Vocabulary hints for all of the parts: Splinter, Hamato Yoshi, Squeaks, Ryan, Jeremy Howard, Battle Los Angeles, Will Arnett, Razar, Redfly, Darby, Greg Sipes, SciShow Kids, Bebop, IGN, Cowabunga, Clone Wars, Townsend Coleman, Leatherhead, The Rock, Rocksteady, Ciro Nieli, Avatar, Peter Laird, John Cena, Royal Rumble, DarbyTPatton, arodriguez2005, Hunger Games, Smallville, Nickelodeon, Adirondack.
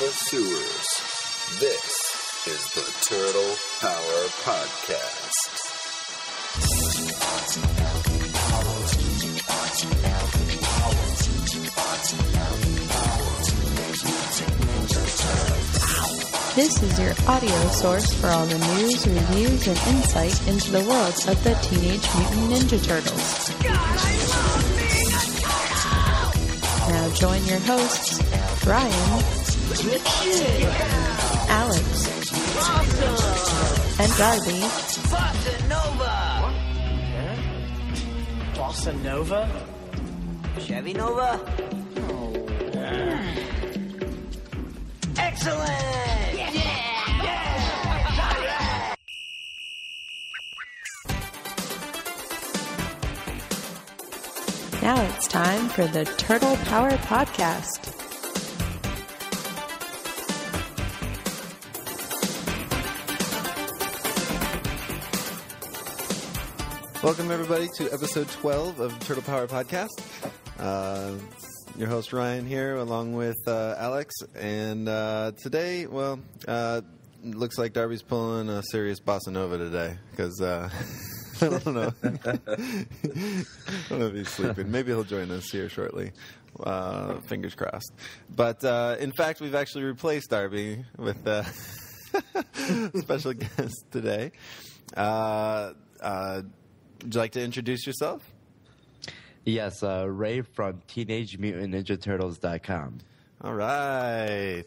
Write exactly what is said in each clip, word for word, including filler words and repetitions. the sewers. This is the Turtle Power Podcast. This is your audio source for all the news, reviews, and insight into the world of the Teenage Mutant Ninja Turtles. God, I love Now join your hosts, Brian, Alex, and Darby. Bossa Nova! Bossa Nova? Chevy Nova? Excellent! Yeah! Yeah! Now it's time for the Turtle Power Podcast. Welcome, everybody, to episode twelve of Turtle Power Podcast. Uh, your host, Ryan, here, along with uh, Alex. And uh, today, well, uh, looks like Darby's pulling a serious bossa nova today, because... Uh, I don't know. I don't know if he's sleeping. Maybe he'll join us here shortly. Uh, fingers crossed. But uh, in fact, we've actually replaced Darby with a special guest today. Uh, uh, would you like to introduce yourself? Yes, uh, Ray from Teenage Mutant Ninja Turtles dot com. All right.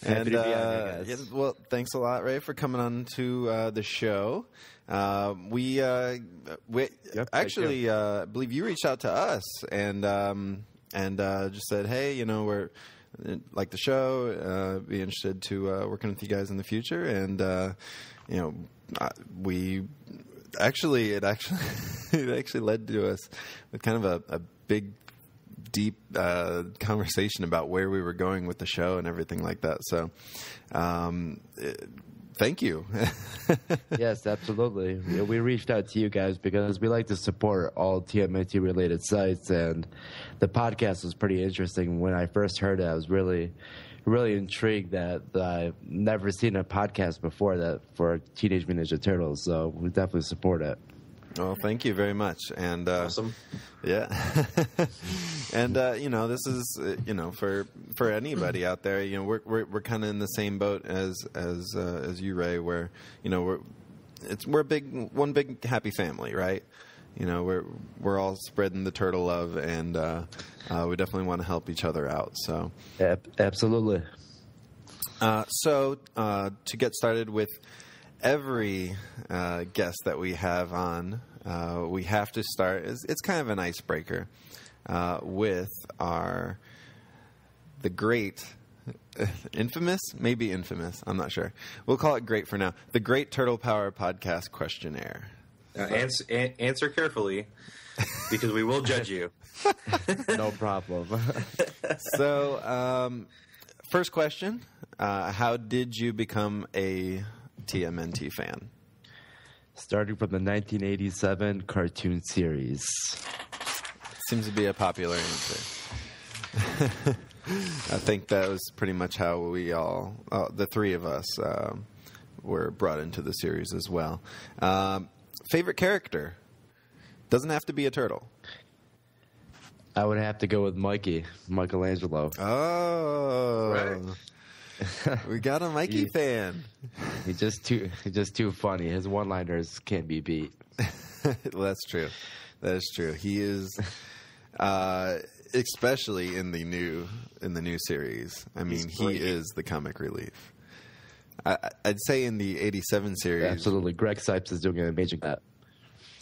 And, uh, yeah, well, thanks a lot, Ray, for coming on to uh, the show. Uh, we uh, we yep, actually, I uh, believe you reached out to us and um, and uh, just said, hey, you know, we're like the show. Uh, be interested to uh, working with you guys in the future, and uh, you know, I, we actually it actually it actually led to us with kind of a, a big. deep uh, conversation about where we were going with the show and everything like that. So um, it, thank you. Yes, absolutely. We, we reached out to you guys because we like to support all T M N T related sites, and the podcast was pretty interesting. When I first heard it, I was really, really intrigued that, that I've never seen a podcast before that for Teenage Mutant Ninja Turtles. So we definitely support it. Well, thank you very much. And, uh, awesome. Yeah. and, uh, you know, this is, uh, you know, for, for anybody out there, you know, we're, we're, we're kind of in the same boat as, as, uh, as you, Ray, where, you know, we're, it's, we're a big, one big happy family, right? You know, we're, we're all spreading the turtle love, and, uh, uh, we definitely want to help each other out. So. Absolutely. Uh, so, uh, to get started with, every uh, guest that we have on, uh, we have to start, it's, it's kind of an icebreaker, uh, with our, the great, infamous, maybe infamous, I'm not sure. We'll call it great for now. The Great Turtle Power Podcast Questionnaire. Uh, answer, an- answer carefully, because we will judge you. No problem. So, um, first question, uh, how did you become a... T M N T fan? Starting from the nineteen eighty-seven cartoon series. Seems to be a popular answer. I think that was pretty much how we all, uh, the three of us, uh, were brought into the series as well. Um, favorite character? Doesn't have to be a turtle. I would have to go with Mikey, Michelangelo. Oh. Right. We got a Mikey he, fan. He's just too, he's just too funny. His one-liners can't be beat. Well, that's true. That is true. He is, uh, especially in the new in the new series. I mean, he is the comic relief. I, I'd say in the eighty-seven series, yeah, absolutely. Greg Sipes is doing an amazing job.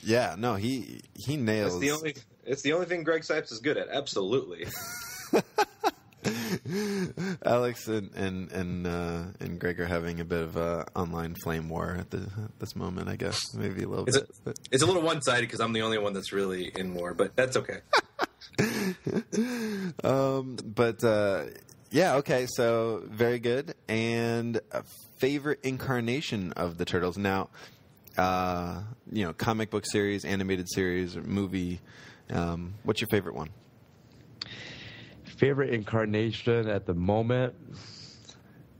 Yeah, no, he he nails. It's the only, it's the only thing Greg Sipes is good at. Absolutely. Alex and and and, uh, and Greg are having a bit of a online flame war at, the, at this moment, I guess. Maybe a little it's bit. A, it's a little one-sided because I'm the only one that's really in war, but that's okay. um, but uh, yeah, okay, so very good. And a favorite incarnation of the Turtles. Now, uh, you know, comic book series, animated series, movie. Um, what's your favorite one? favorite incarnation at the moment,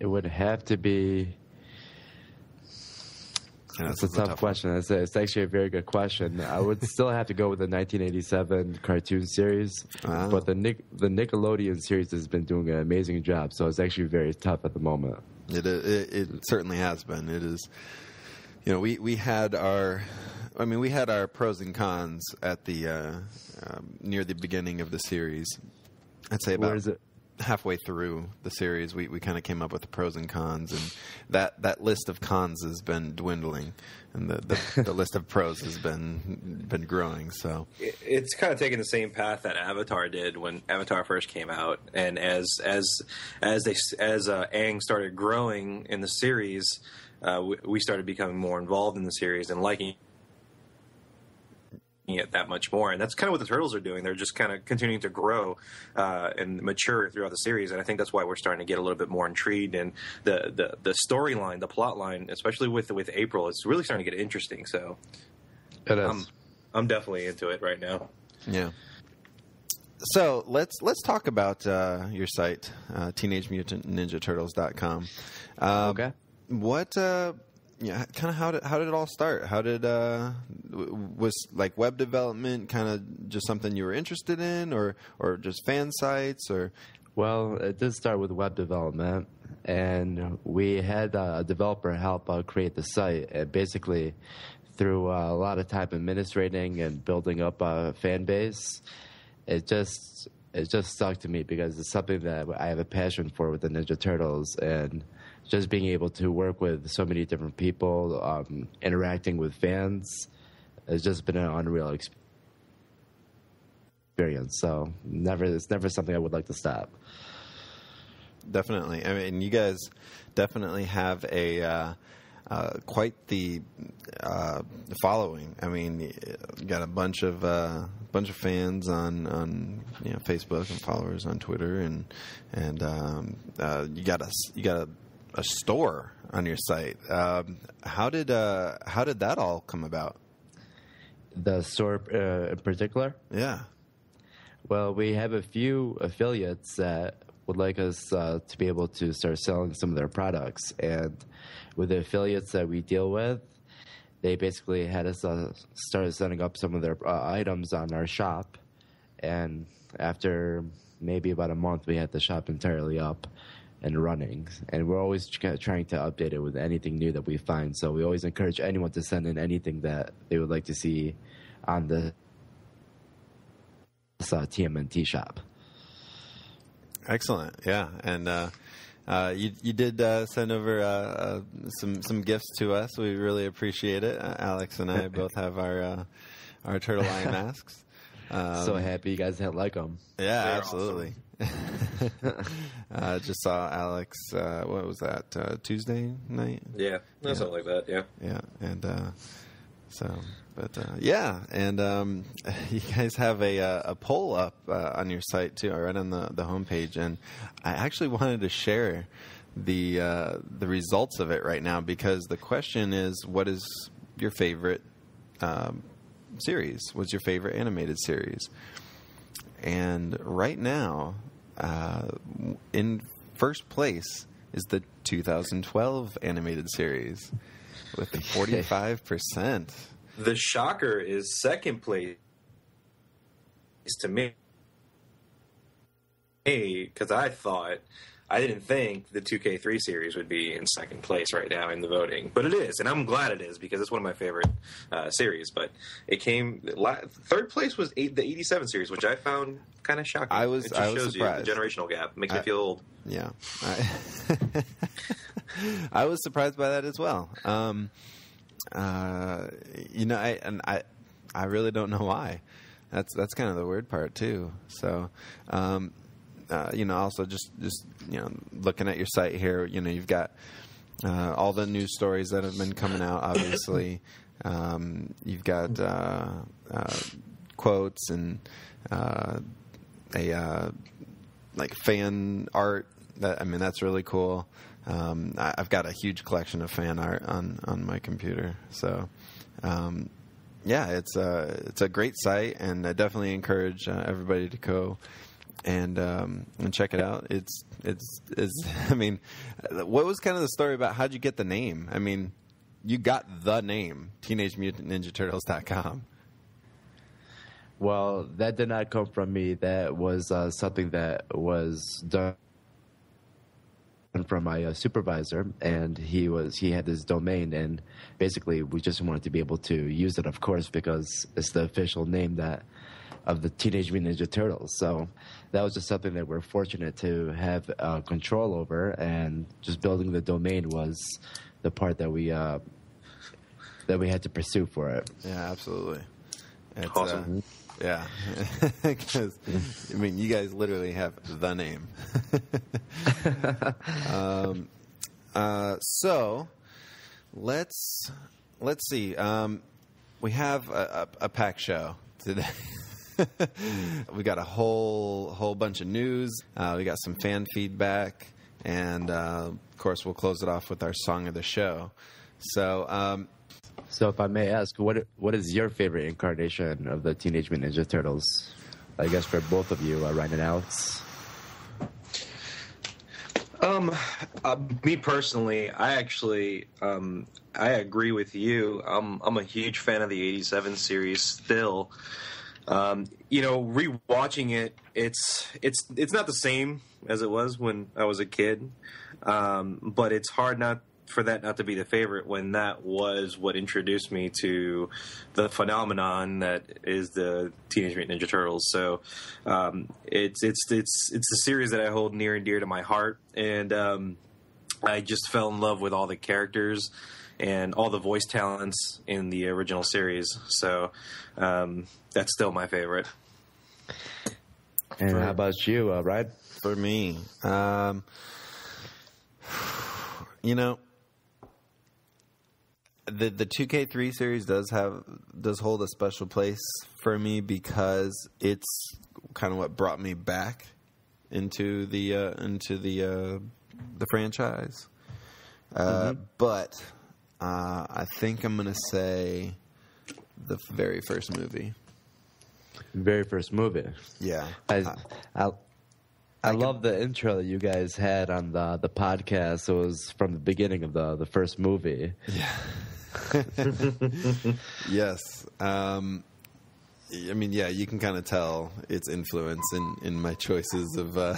it would have to be... Yeah, that's, that's a tough, tough question. That's a, it's actually a very good question. I would still have to go with the nineteen eighty-seven cartoon series, wow. but the Nick, the Nickelodeon series has been doing an amazing job, so it's actually very tough at the moment. It it, it certainly has been. It is, you know, we, we had our, I mean, we had our pros and cons at the uh, um, near the beginning of the series. I'd say about. Where is it? Halfway through the series, we, we kind of came up with the pros and cons, and that, that list of cons has been dwindling, and the the, the list of pros has been been growing. So it's kind of taken the same path that Avatar did when Avatar first came out, and as as as they as uh, Aang started growing in the series, uh, we, we started becoming more involved in the series and liking it that much more, and that's kind of what the Turtles are doing. They're just kind of continuing to grow uh, and mature throughout the series, and I think that's why we're starting to get a little bit more intrigued, and the the, the storyline, the plot line, especially with with April, it's really starting to get interesting. So it is. I'm, I'm definitely into it right now. Yeah. So let's let's talk about uh, your site, uh, Teenage Mutant Ninja Turtles dot com. Uh, okay. What? Uh, Yeah, kind of how did how did it all start? How did uh, was like web development kind of just something you were interested in, or or just fan sites, or? Well, it did start with web development, and we had a developer help uh, create the site, and basically through uh, a lot of time administrating and building up a fan base, it just it just stuck to me because it's something that I have a passion for with the Ninja Turtles, and. Just being able to work with so many different people, um, interacting with fans, has just been an unreal experience. So never, it's never something I would like to stop. Definitely. I mean, you guys definitely have a uh, uh, quite the uh, following. I mean, you got a bunch of uh, bunch of fans on on you know, Facebook and followers on Twitter, and and um, uh, you got a you got a a store on your site. Um, how did uh, how did that all come about? The store uh, in particular? Yeah. Well, we have a few affiliates that would like us uh, to be able to start selling some of their products. And with the affiliates that we deal with, they basically had us uh, start setting up some of their uh, items on our shop. And after maybe about a month, we had the shop entirely up and running, and we're always trying to update it with anything new that we find, so we always encourage anyone to send in anything that they would like to see on the T M N T shop. Excellent. Yeah, and uh, uh, you, you did uh, send over uh, uh, some, some gifts to us. We really appreciate it. Uh, Alex and I both have our, uh, our turtle eye masks. Um, so happy you guys had like them. Yeah, they're absolutely awesome. uh, just saw Alex. Uh, what was that? Uh, Tuesday night. Yeah, no, yeah, something like that. Yeah, yeah, and uh, so, but uh, yeah, and um, you guys have a a poll up uh, on your site too, right on the the homepage, and I actually wanted to share the uh, the results of it right now because the question is, what is your favorite um, series? What's your favorite animated series? And right now, uh, in first place is the two thousand twelve animated series with the forty-five percent. The shocker is second place to me. Hey, 'cause I thought... I didn't think the two K three series would be in second place right now in the voting, but it is, and I'm glad it is because it's one of my favorite uh, series. But it came third place was eight, the eighty-seven series, which I found kind of shocking. I was, it just I was shows surprised. You the generational gap makes I, me feel old. Yeah, I, I was surprised by that as well. Um, uh, you know, I, and I, I really don't know why. That's that's kind of the weird part too. So. Um, Uh, you know, also just, just, you know, looking at your site here, you know, you've got uh, all the news stories that have been coming out, obviously. Um, you've got uh, uh, quotes and uh, a, uh, like, fan art. That, I mean, that's really cool. Um, I, I've got a huge collection of fan art on, on my computer. So, um, yeah, it's a, it's a great site, and I definitely encourage uh, everybody to go and um, and check it out. It's it's it's. I mean, what was kind of the story about how'd you get the name? I mean, you got the name Teenage Mutant Ninja Turtles dot com. Well, that did not come from me. That was uh, something that was done from my uh, supervisor, and he was he had this domain, and basically we just wanted to be able to use it, of course, because it's the official name that of the Teenage Mutant Ninja Turtles. So that was just something that we're fortunate to have uh, control over, and just building the domain was the part that we uh, that we had to pursue for it. Yeah, absolutely. It's, awesome. Uh, yeah. Because, I mean, you guys literally have the name. um, uh, so let's let's see. Um, we have a, a, a packed show today. We got a whole whole bunch of news. Uh, we got some fan feedback, and uh, of course, we'll close it off with our song of the show. So. Um, So if I may ask, what what is your favorite incarnation of the Teenage Mutant Ninja Turtles? I guess for both of you, uh, Ryan and Alex. Um, uh, me personally, I actually um, I agree with you. I'm I'm a huge fan of the eighty-seven series still. Um, you know, rewatching it, it's it's it's not the same as it was when I was a kid, um, but it's hard not. for that not to be the favorite when that was what introduced me to the phenomenon that is the Teenage Mutant Ninja Turtles. So um, it's it's it's it's the series that I hold near and dear to my heart, and um, I just fell in love with all the characters and all the voice talents in the original series. So um, that's still my favorite. And for, how about you, uh, Ryan? For me, um, you know. The the two K three series does have does hold a special place for me because it's kind of what brought me back into the uh, into the uh, the franchise. Uh, mm-hmm. But uh, I think I'm gonna say the very first movie. Very first movie. Yeah. I, I, I, I love the intro that you guys had on the the podcast. It was from the beginning of the the first movie. Yeah. Yes. Um, I mean, yeah, you can kind of tell its influence in, in my choices of uh,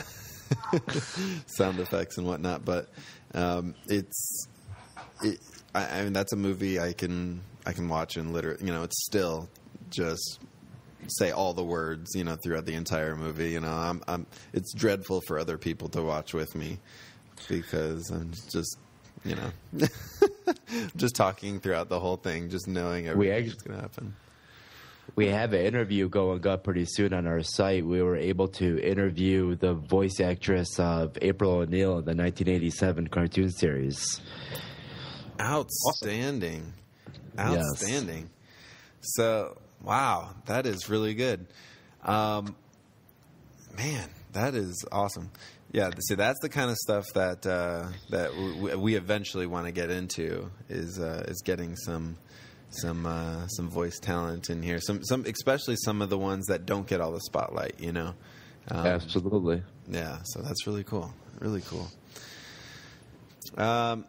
sound effects and whatnot. But um, it's, it, I, I mean, that's a movie I can I can watch and literally, you know, it's still just say all the words, you know, throughout the entire movie. You know, I'm, I'm it's dreadful for other people to watch with me because I'm just. You know, just talking throughout the whole thing, just knowing everything that's going to happen. We have an interview going up pretty soon on our site. We were able to interview the voice actress of April O'Neil in the nineteen eighty-seven cartoon series. Outstanding. Awesome. Outstanding. Yes. So, wow, that is really good. Um, man, that is awesome. Yeah, see, that's the kind of stuff that uh, that we, we eventually want to get into is uh, is getting some some uh, some voice talent in here. Some some especially some of the ones that don't get all the spotlight, you know. Um, Absolutely. Yeah, so that's really cool. Really cool. Um,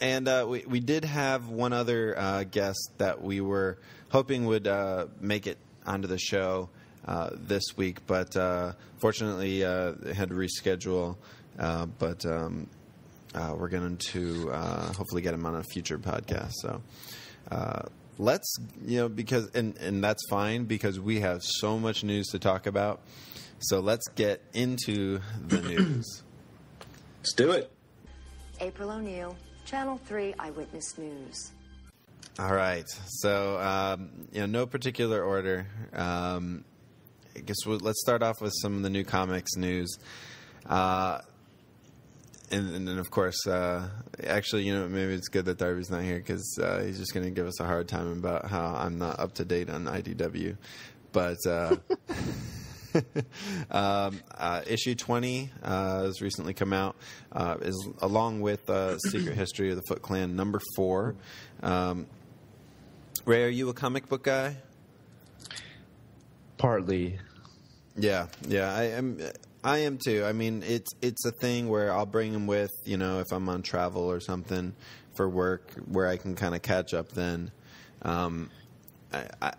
and uh, we we did have one other uh, guest that we were hoping would uh, make it onto the show. Uh, this week, but uh, fortunately uh, had to reschedule, uh, but um, uh, we're going to uh, hopefully get him on a future podcast. So uh, let's, you know, because, and, and that's fine because we have so much news to talk about. So let's get into the news. Let's do it. April O'Neil, Channel three Eyewitness News. All right. So, um, you know, no particular order. Um, I guess we'll, let's start off with some of the new comics news. Uh, and, and then, of course, uh, actually, you know, maybe it's good that Darby's not here because uh, he's just going to give us a hard time about how I'm not up to date on I D W. But uh, um, uh, issue twenty uh, has recently come out, uh, is along with uh, Secret History of the Foot Clan, number four. Um, Ray, are you a comic book guy? Partly. Yeah, yeah, I am. I am too. I mean, it's it's a thing where I'll bring them with, you know, if I'm on travel or something for work, where I can kind of catch up. Then, um, I, I,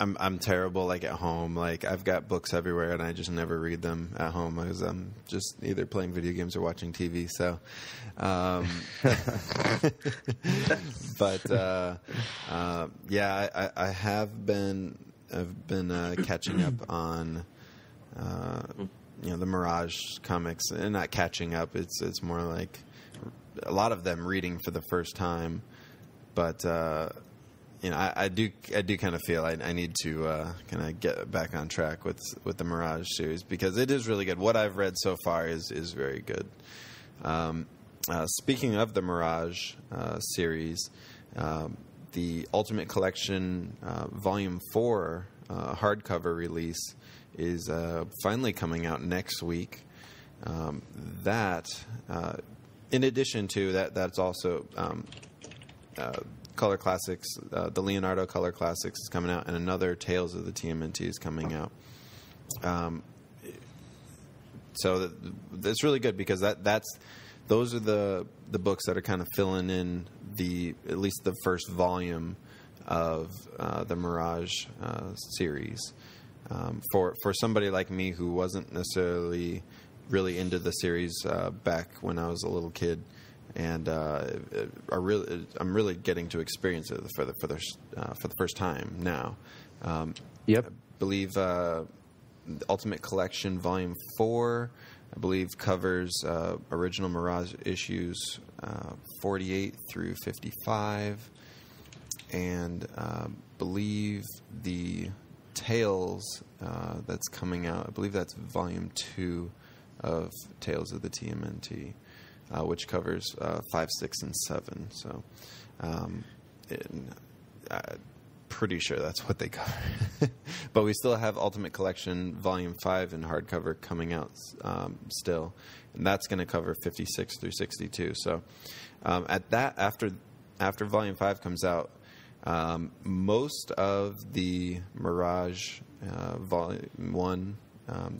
I'm I'm terrible. Like at home, like I've got books everywhere, and I just never read them at home because I'm just either playing video games or watching T V. So, um, but uh, uh, yeah, I, I have been. I've been uh, catching up on, uh, you know, the Mirage comics, and not catching up. It's it's more like a lot of them reading for the first time. But uh, you know, I, I do I do kind of feel I, I need to uh, kind of get back on track with with the Mirage series because it is really good. What I've read so far is is very good. Um, uh, speaking of the Mirage uh, series. Um, The Ultimate Collection uh, Volume four uh, hardcover release is uh, finally coming out next week. Um, that, uh, in addition to that, that's also um, uh, Color Classics, uh, the Leonardo Color Classics is coming out, and another Tales of the T M N T is coming out. Um, so that, that's really good because that that's... Those are the, the books that are kind of filling in the at least the first volume of uh, the Mirage uh, series. Um, for for somebody like me who wasn't necessarily really into the series uh, back when I was a little kid, and uh, I really I'm really getting to experience it for the for the uh, for the first time now. Um, yep, I believe uh, Ultimate Collection Volume Four. I believe covers uh, original Mirage issues uh, forty-eight through fifty-five, and uh, believe the Tales uh, that's coming out. I believe that's volume two of Tales of the T M N T, uh, which covers uh, five, six, and seven. So, um, it, I'm pretty sure that's what they cover. But we still have Ultimate Collection Volume five in hardcover coming out um, still, and that's going to cover fifty-six through sixty-two. So um, at that, after after Volume five comes out, um, most of the Mirage uh, Volume one um,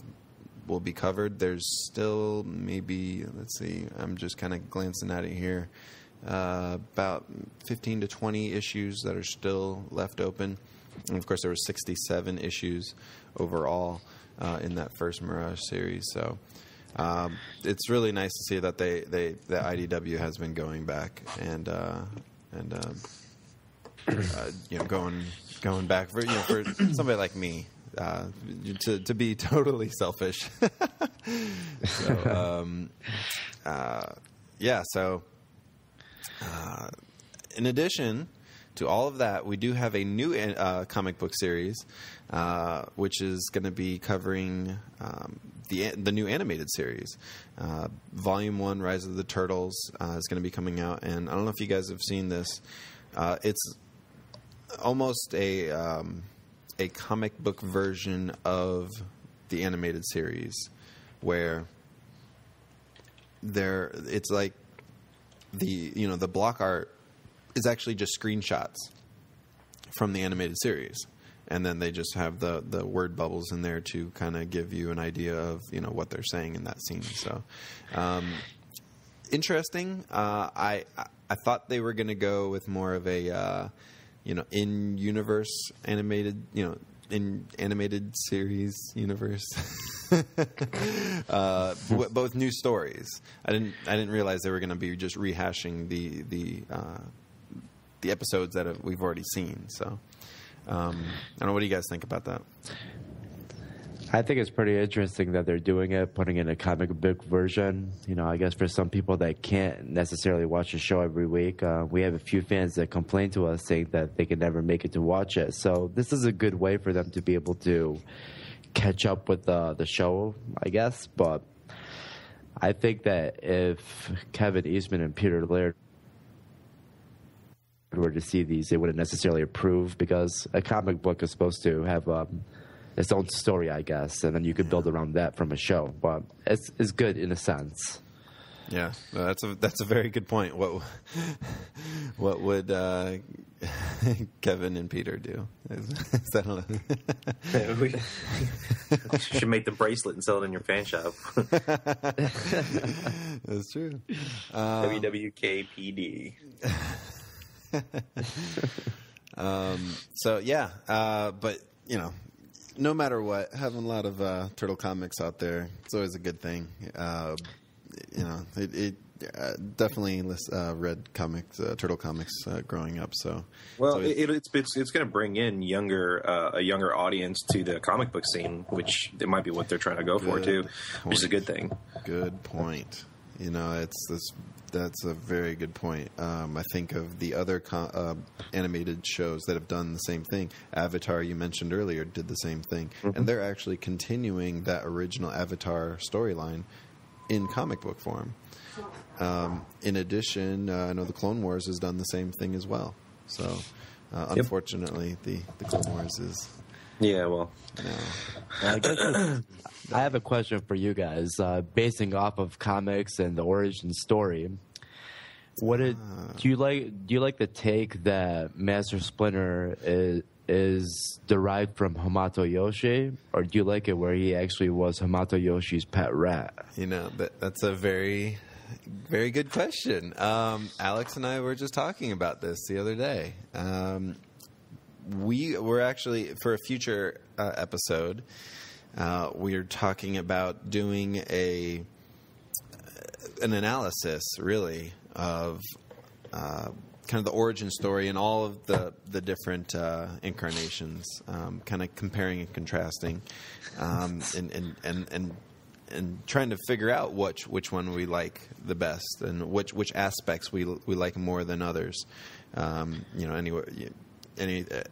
will be covered. There's still maybe, let's see, I'm just kind of glancing at it here, uh, about fifteen to twenty issues that are still left open. And, of course, there were sixty-seven issues overall uh, in that first Mirage series. So um, it's really nice to see that they, they that I D W has been going back and uh, and um, uh, you know going going back for you know for somebody like me uh, to to be totally selfish. so, um, uh, yeah. So uh, in addition. To all of that, we do have a new uh, comic book series, uh, which is going to be covering um, the the new animated series. Uh, Volume one, Rise of the Turtles, uh, is going to be coming out. And I don't know if you guys have seen this. Uh, it's almost a, um, a comic book version of the animated series, where there it's like the you know the block art is actually just screenshots from the animated series, and then they just have the the word bubbles in there to kind of give you an idea of you know what they're saying in that scene. So um, interesting. Uh, I I thought they were going to go with more of a uh, you know in universe animated you know in animated series universe. uh, b- both new stories. I didn't I didn't realize they were going to be just rehashing the the. Uh, the episodes that have, we've already seen. So, um, I don't know. What do you guys think about that? I think it's pretty interesting that they're doing it, putting in a comic book version. You know, I guess for some people that can't necessarily watch the show every week, uh, we have a few fans that complain to us saying that they can never make it to watch it. So this is a good way for them to be able to catch up with uh, the show, I guess. But I think that if Kevin Eastman and Peter Laird were to see these, they wouldn't necessarily approve because a comic book is supposed to have um, its own story, I guess, and then you could yeah. build around that from a show. But it's it's good in a sense. Yeah, well, that's a that's a very good point. What what would uh, Kevin and Peter do. Is, is that a... we should make the bracelet and sell it in your fan shop. That's true. Um, W W K P D. um, so, yeah. Uh, but, you know, no matter what, having a lot of uh, turtle comics out there, it's always a good thing. Uh, you know, it... it Uh, definitely uh, read comics, uh, turtle comics, uh, growing up. So, well, so it, it, it's it's, it's going to bring in younger uh, a younger audience to the comic book scene, which it might be what they're trying to go for too, which is a good thing. Good point. You know, it's this. That's a very good point. Um, I think of the other com uh, animated shows that have done the same thing. Avatar, you mentioned earlier, did the same thing, mm-hmm. and they're actually continuing that original Avatar storyline in comic book form. Um, in addition, uh, I know the Clone Wars has done the same thing as well. So, uh, yep. unfortunately, the, the Clone Wars is... Yeah, well... You know, I, guess I have a question for you guys. Uh, basing off of comics and the origin story, what it, uh, do you like? Do you like the take that Master Splinter is, is derived from Hamato Yoshi, or do you like it where he actually was Hamato Yoshi's pet rat? You know, that, that's a very... Very good question. Um, Alex and I were just talking about this the other day. Um, we were actually, for a future uh, episode, uh, we we're talking about doing a an analysis, really, of uh, kind of the origin story and all of the, the different uh, incarnations, um, kind of comparing and contrasting, um, and and and, and and trying to figure out which which one we like the best and which which aspects we we like more than others. Um, you know, anywhere, any uh,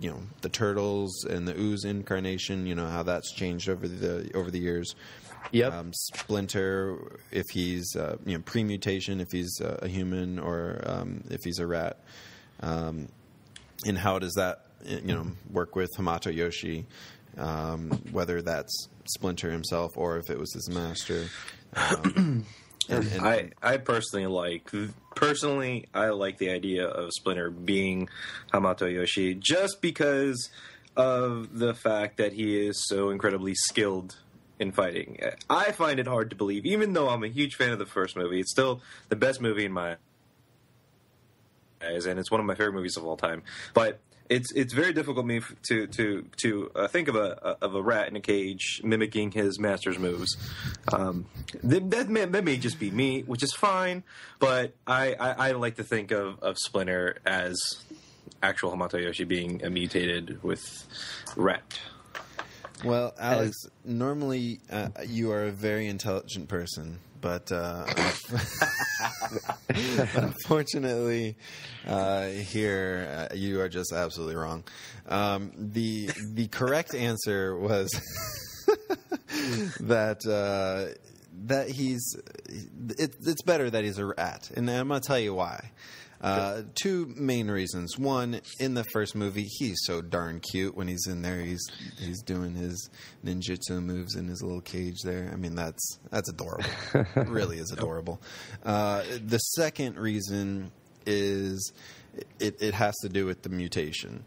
you know, the Turtles and the Ooze incarnation. You know how that's changed over the over the years. Yep. Um, Splinter, if he's uh, you know, pre-mutation, if he's uh, a human, or um, if he's a rat, um, and how does that you know work with Hamato Yoshi? Um, whether that's Splinter himself or if it was his master. Um, and, and I, I personally like personally I like the idea of Splinter being Hamato Yoshi just because of the fact that he is so incredibly skilled in fighting. I find it hard to believe, even though I'm a huge fan of the first movie. It's still the best movie in my eyes, and it's one of my favorite movies of all time. But It's it's very difficult for me to to to uh, think of a of a rat in a cage mimicking his master's moves. Um, that that may, that may just be me, which is fine. But I, I, I like to think of, of Splinter as actual Hamato Yoshi being mutated with rat. Well, Alex, as, normally uh, you are a very intelligent person, but uh, unfortunately, uh, here uh, you are just absolutely wrong. Um, the the correct answer was that uh, that he's it, it's better that he's a rat, and I'm gonna tell you why. Uh, two main reasons. One, in the first movie, he's so darn cute when he's in there. He's he's doing his ninjutsu moves in his little cage there. I mean, that's that's adorable. It really is adorable. Uh, the second reason is it, it has to do with the mutation.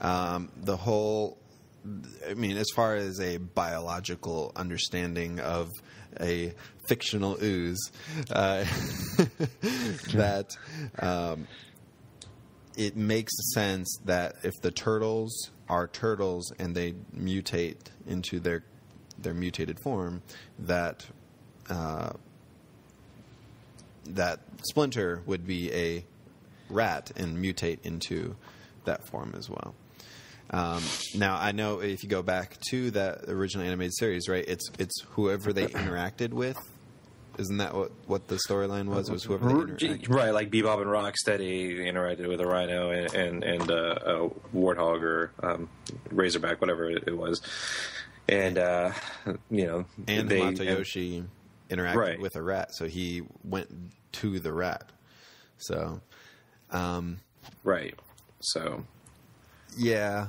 Um, the whole, I mean, as far as a biological understanding of a fictional ooze, uh, that um, it makes sense that if the turtles are turtles and they mutate into their their mutated form, that uh, that Splinter would be a rat and mutate into that form as well. Um, now, I know if you go back to that original animated series, right, it's it's whoever they interacted with. Isn't that what, what the storyline was? It was whoever they interacted with. Right, like Bebop and Rocksteady interacted with a rhino and, and, and uh, a warthog or um, razorback, whatever it was. And, uh, you know. And they, Hamato Yoshi interacted right. with a rat, so he went to the rat. So. Um, right, so. Yeah.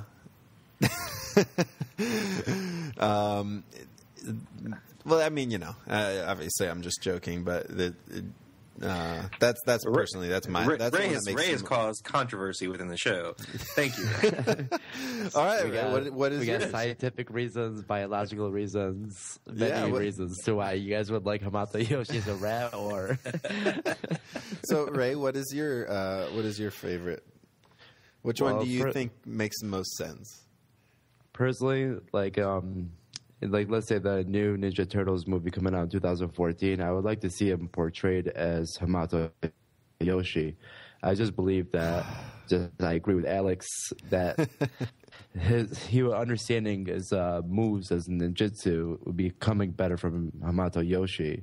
um, well, I mean, you know, uh, obviously I'm just joking, but the, it, Uh, that's that's personally that's my Ray, that's Ray, has, that Ray has caused controversy within the show. Thank you. All right, we got, what, what is we got scientific reasons, biological reasons, many yeah, what, reasons to why you guys would like Hamato Yoshi as a rat. Or so, Ray, what is your uh, what is your favorite? Which well, one do you per- think makes the most sense? Personally, like um. Like, let's say the new Ninja Turtles movie coming out in two thousand fourteen, I would like to see him portrayed as Hamato Yoshi. I just believe that, just, I agree with Alex, that his he understanding his uh, moves as ninjutsu would be coming better from Hamato Yoshi.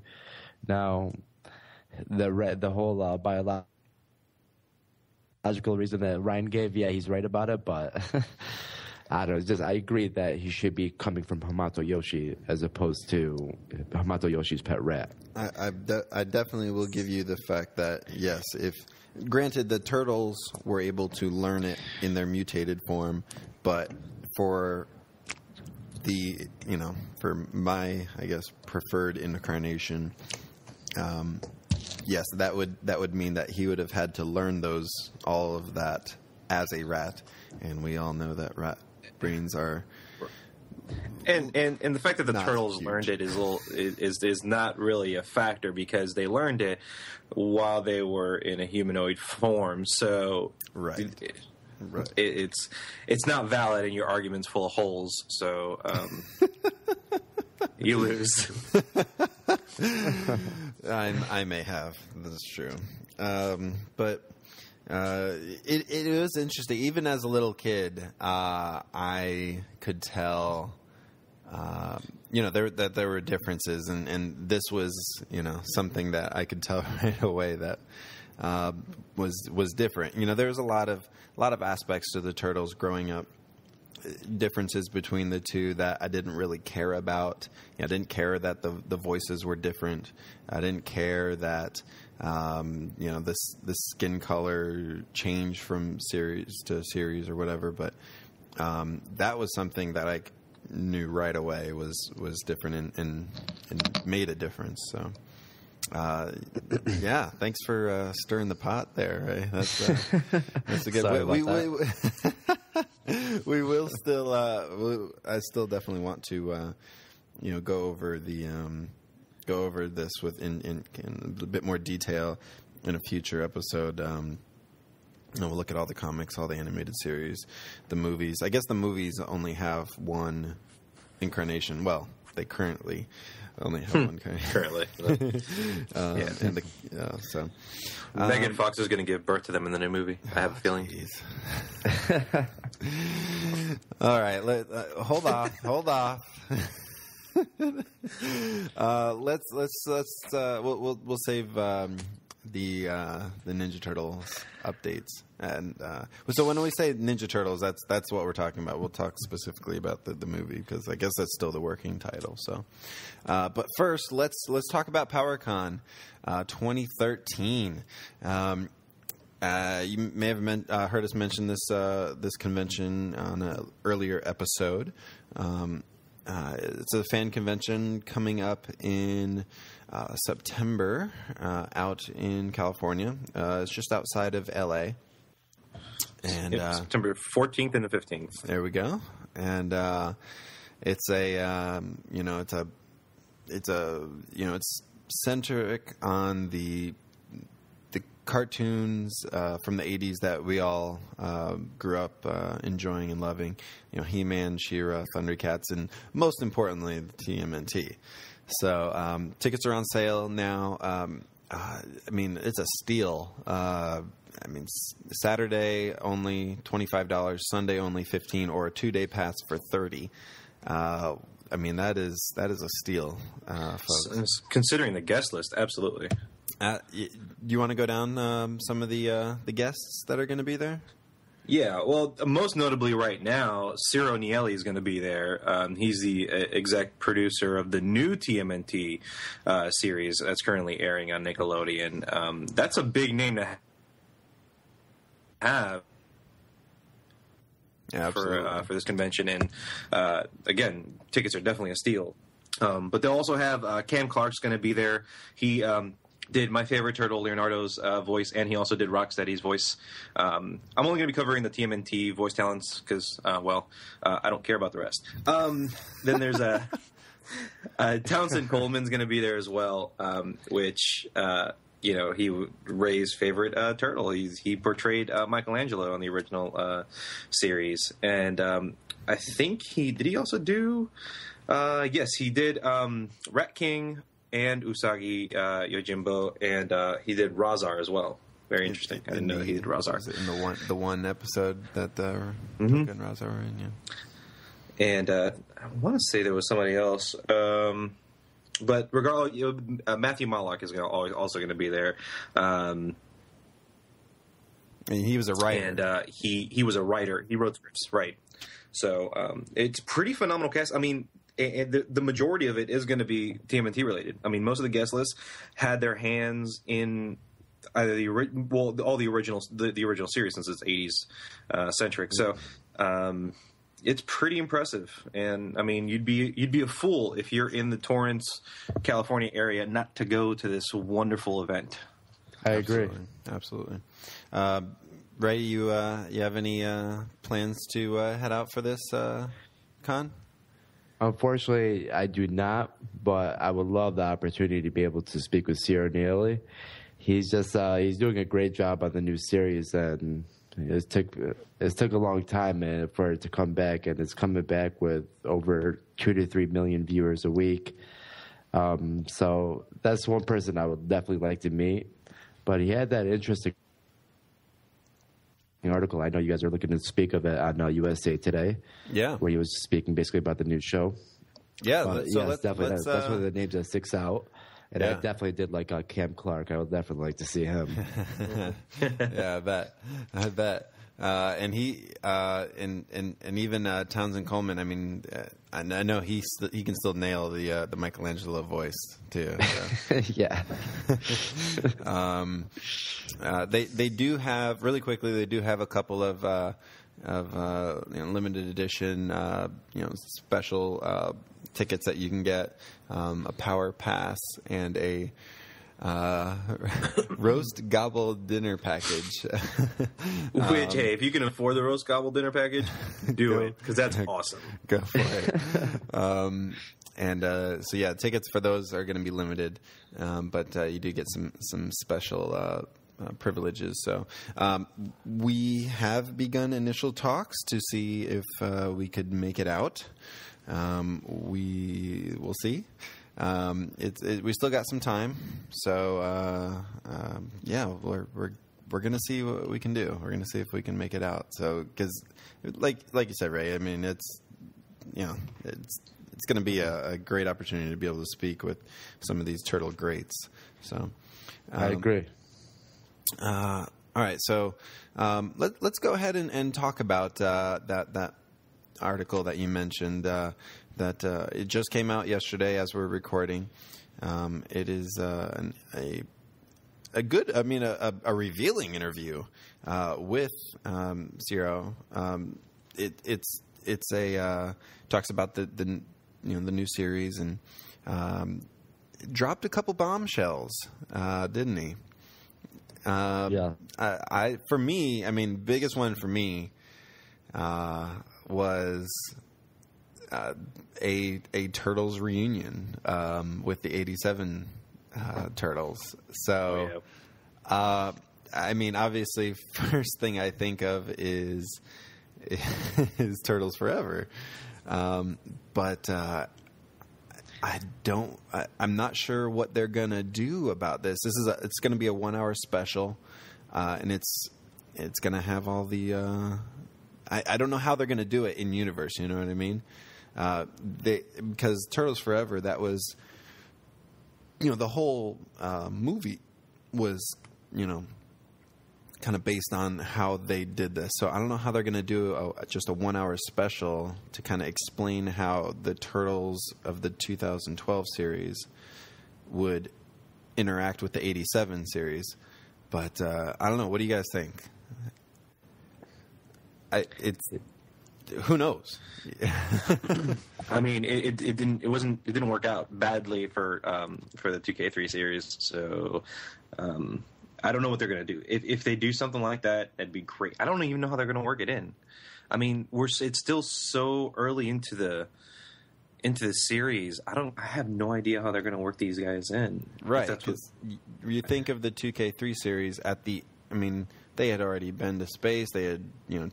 Now, the, the whole uh, biological reason that Ryan gave, yeah, he's right about it, but... I don't know, just I agree that he should be coming from Hamato Yoshi as opposed to Hamato Yoshi's pet rat. I I, de- I definitely will give you the fact that, yes, if granted the turtles were able to learn it in their mutated form, but for the, you know, for my, I guess, preferred incarnation, um, yes, that would that would mean that he would have had to learn those all of that as a rat, and we all know that rat brains are, and and and the fact that the turtles huge. learned it is a little, is is not really a factor because they learned it while they were in a humanoid form. So right, it, right. It, it's it's not valid, and your argument's full of holes. So um, you lose. I I may have that's true, um, but. Uh, it it was interesting. Even as a little kid, uh, I could tell, uh, you know, there that there were differences, and, and this was, you know, something that I could tell right away that uh, was was different. You know, there was a lot of a lot of aspects to the Turtles growing up, differences between the two that I didn't really care about. You know, I didn't care that the the voices were different. I didn't care that. Um, you know, this the skin color change from series to series or whatever, but um, that was something that I knew right away was was different and and, and made a difference. So, uh, yeah, thanks for uh, stirring the pot there. Right? That's uh, that's a good. Sorry way. About we, that. we, we will still. Uh, we'll, I still definitely want to, uh, you know, go over the. Um, go over this with in, in, in a bit more detail in a future episode. Um, and we'll look at all the comics, all the animated series, the movies. I guess the movies only have one incarnation. Well, they currently only have one incarnation. Currently. uh, yeah. And the, uh, so. Um, Megan Fox is going to give birth to them in the new movie. I have a feeling. All right. Let, uh, hold off. Hold off. uh, let's let's let's uh, we'll, we'll we'll save um, the uh, the Ninja Turtles updates, and uh, so when we say Ninja Turtles, that's that's what we're talking about. We'll talk specifically about the, the movie because I guess that's still the working title. So, uh, but first, let's let's talk about PowerCon uh, twenty thirteen. Um, Uh, you may have men- uh, heard us mention this uh, this convention on an earlier episode. Um, Uh, it's a fan convention coming up in uh, September uh, out in California. Uh, it's just outside of L A. And uh, September fourteenth and the fifteenth. There we go. And uh, it's a um, you know it's a it's a you know it's centric on the the cartoons uh, from the eighties that we all uh, grew up uh, enjoying and loving. You know, He-Man, She-Ra, Thundercats, and most importantly, the T M N T. So um, tickets are on sale now. Um, uh, I mean, it's a steal. Uh, I mean, s- Saturday only twenty-five dollars, Sunday only fifteen dollars, or a two-day pass for thirty dollars. Uh, I mean, that is that is a steal. Uh, folks. Considering the guest list, absolutely. Uh, do you want to go down um, some of the uh, the guests that are going to be there? Yeah, well, most notably right now, Ciro Nieli is going to be there. Um, he's the uh, exec producer of the new T M N T uh, series that's currently airing on Nickelodeon. Um, that's a big name to have. Yeah, for uh, for this convention, and uh, again, tickets are definitely a steal. Um, but they'll also have uh, Cam Clark's going to be there. He um, did my favorite turtle, Leonardo's uh, voice, and he also did Rocksteady's voice. Um, I'm only going to be covering the T M N T voice talents because, uh, well, uh, I don't care about the rest. Um, then there's a uh, Townsend Coleman's going to be there as well, um, which, uh, you know, he Ray's favorite uh, turtle. He's, he portrayed uh, Michelangelo on the original uh, series, and um, I think he did. He also do. Uh, yes, he did um, Rat King and Usagi uh, Yojimbo, and uh, he did Razar as well. Very interesting. I didn't know he did Razar. Was it in the one, the one episode that uh, mm-hmm. Doug and Razar were in, yeah. And uh, I want to say there was somebody else. Um, but regardless, you know, uh, Matthew Malloch is gonna, also going to be there. Um, and he was a writer. And uh, he, he was a writer. He wrote scripts, right. So um, it's pretty phenomenal cast. I mean... And the, the majority of it is going to be T M N T related. I mean, most of the guest list had their hands in either the well, all the original the, the original series since it's eighties uh, centric. So um, it's pretty impressive. And I mean, you'd be you'd be a fool if you're in the Torrance, California area not to go to this wonderful event. I agree, absolutely. absolutely. Uh, Ray, you uh, you have any uh, plans to uh, head out for this uh, con? Unfortunately, I do not, but I would love the opportunity to be able to speak with Ciro Nieli. He's just uh, he's doing a great job on the new series, and it took it took a long time for it to come back, and it's coming back with over two to three million viewers a week. Um, so that's one person I would definitely like to meet. But he had that interesting article. I know you guys are looking to speak of it on uh, U S A Today. Yeah, where he was speaking basically about the new show. Yeah, uh, so yes, let's, definitely let's, that, uh, that's one of the names that sticks out. And yeah. I definitely did like uh, Cam Clark. I would definitely like to see him. yeah, I bet. I bet. Uh, and he uh, and and and even uh, Townsend Coleman. I mean, uh, I know he st he can still nail the uh, the Michelangelo voice too. So. yeah. um, uh, they they do have really quickly. They do have a couple of uh, of uh, you know, limited edition uh, you know special uh, tickets that you can get, um, a power pass and a. Uh, roast gobble dinner package. Which, um, hey, if you can afford the roast gobble dinner package, do go, it because that's awesome. Go for it. um, and uh, so yeah, tickets for those are going to be limited, um, but uh, you do get some some special uh, uh, privileges. So um, we have begun initial talks to see if uh, we could make it out. Um, we will see. Um, it's, it, we still got some time, so, uh, um, yeah, we're, we're, we're going to see what we can do. We're going to see if we can make it out. So, cause like, like you said, Ray, I mean, it's, you know, it's, it's going to be a, a great opportunity to be able to speak with some of these turtle greats. So, um, I agree. Uh, all right. So, um, let, let's go ahead and, and talk about, uh, that, that article that you mentioned, uh, that uh, it just came out yesterday as we're recording. Um, it is uh, an, a a good, I mean, a, a revealing interview uh, with um, Ciro. Um, it, it's it's a uh, talks about the the you know the new series and um, dropped a couple bombshells, uh, didn't he? Uh, yeah. I, I for me, I mean, biggest one for me uh, was. Uh, a a Turtles reunion um, with the eighty-seven uh, Turtles. So, uh, I mean, obviously, first thing I think of is is Turtles Forever, um, but uh, I don't. I, I'm not sure what they're gonna do about this. This is a, it's gonna be a one-hour special, uh, and it's it's gonna have all the. Uh, I, I don't know how they're gonna do it in universe. You know what I mean? Uh, they, because Turtles Forever, that was, you know, the whole uh, movie was, you know, kind of based on how they did this. So I don't know how they're going to do a, just a one-hour special to kind of explain how the Turtles of the two thousand twelve series would interact with the eighty-seven series. But uh, I don't know. What do you guys think? I, it's... who knows? I mean, it, it, it didn't. It wasn't. It didn't work out badly for um, for the two K three series. So um, I don't know what they're going to do. If, if they do something like that, that'd be great. I don't even know how they're going to work it in. I mean, we're it's still so early into the into the series. I don't. I have no idea how they're going to work these guys in. Right. That's what, you think of the two K three series at the. I mean, they had already been to space. They had you know.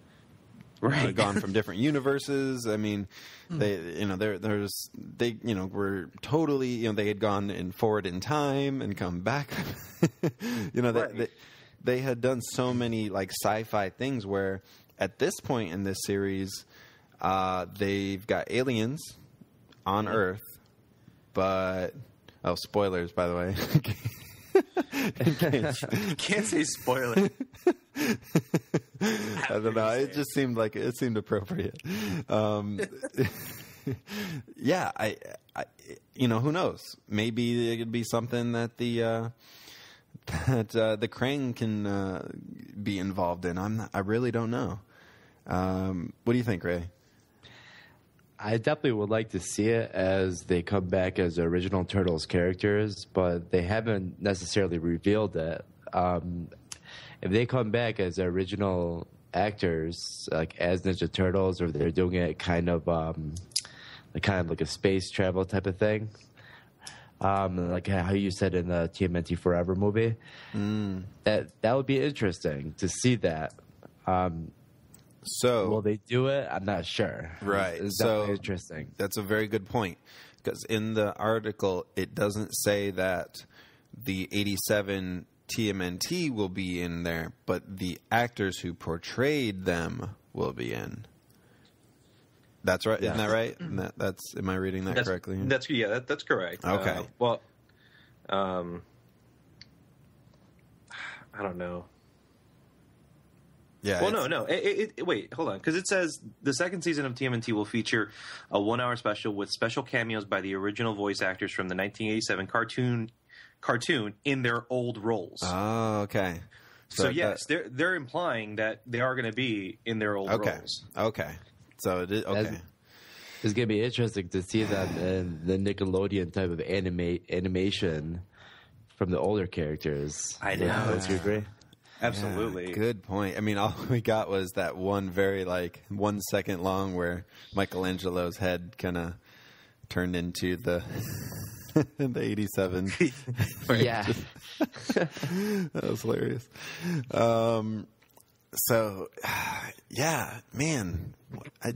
Right. Gone from different universes. I mean, they, you know, there, there's, they, you know, were totally, you know, they had gone in forward in time and come back. you know, right. they, they, they had done so many like sci-fi things where at this point in this series, uh, they've got aliens on Earth, but oh, spoilers, by the way. can't, can't say spoiler. I don't know. It just seemed like it seemed appropriate. Um, yeah, I, I, you know, who knows? Maybe it could be something that the uh, that uh, the Krang can uh, be involved in. I'm not. I really don't know. Um, what do you think, Ray? I definitely would like to see it as they come back as original Turtles characters, but they haven't necessarily revealed that. Um, if they come back as original actors, like as Ninja Turtles, or they're doing it kind of, um, kind of like a space travel type of thing, um, like how you said in the T M N T Forever movie, mm. that that would be interesting to see that. Um, So will they do it? I'm not sure. Right. It's so interesting. That's a very good point because in the article it doesn't say that the eighty-seven T M N T will be in there, but the actors who portrayed them will be in. That's right. Yeah. Isn't that right? That, that's. Am I reading that that's, correctly? That's yeah. That, that's correct. Okay. Uh, well, um, I don't know. Yeah, well, no, no. It, it, it, wait, hold on. Because it says the second season of T M N T will feature a one-hour special with special cameos by the original voice actors from the nineteen eighty-seven cartoon cartoon in their old roles. Oh, okay. So, so yes, that, they're they're implying that they are going to be in their old okay. roles. Okay. So it is, okay. That's, it's going to be interesting to see them in the Nickelodeon type of anima- animation from the older characters. I know. Yeah, that's great. Absolutely. Yeah, good point. I mean, all we got was that one very, like, one second long where Michelangelo's head kind of turned into the the eighty-seven. Yeah. Just, that was hilarious. Um, so, yeah, man, I,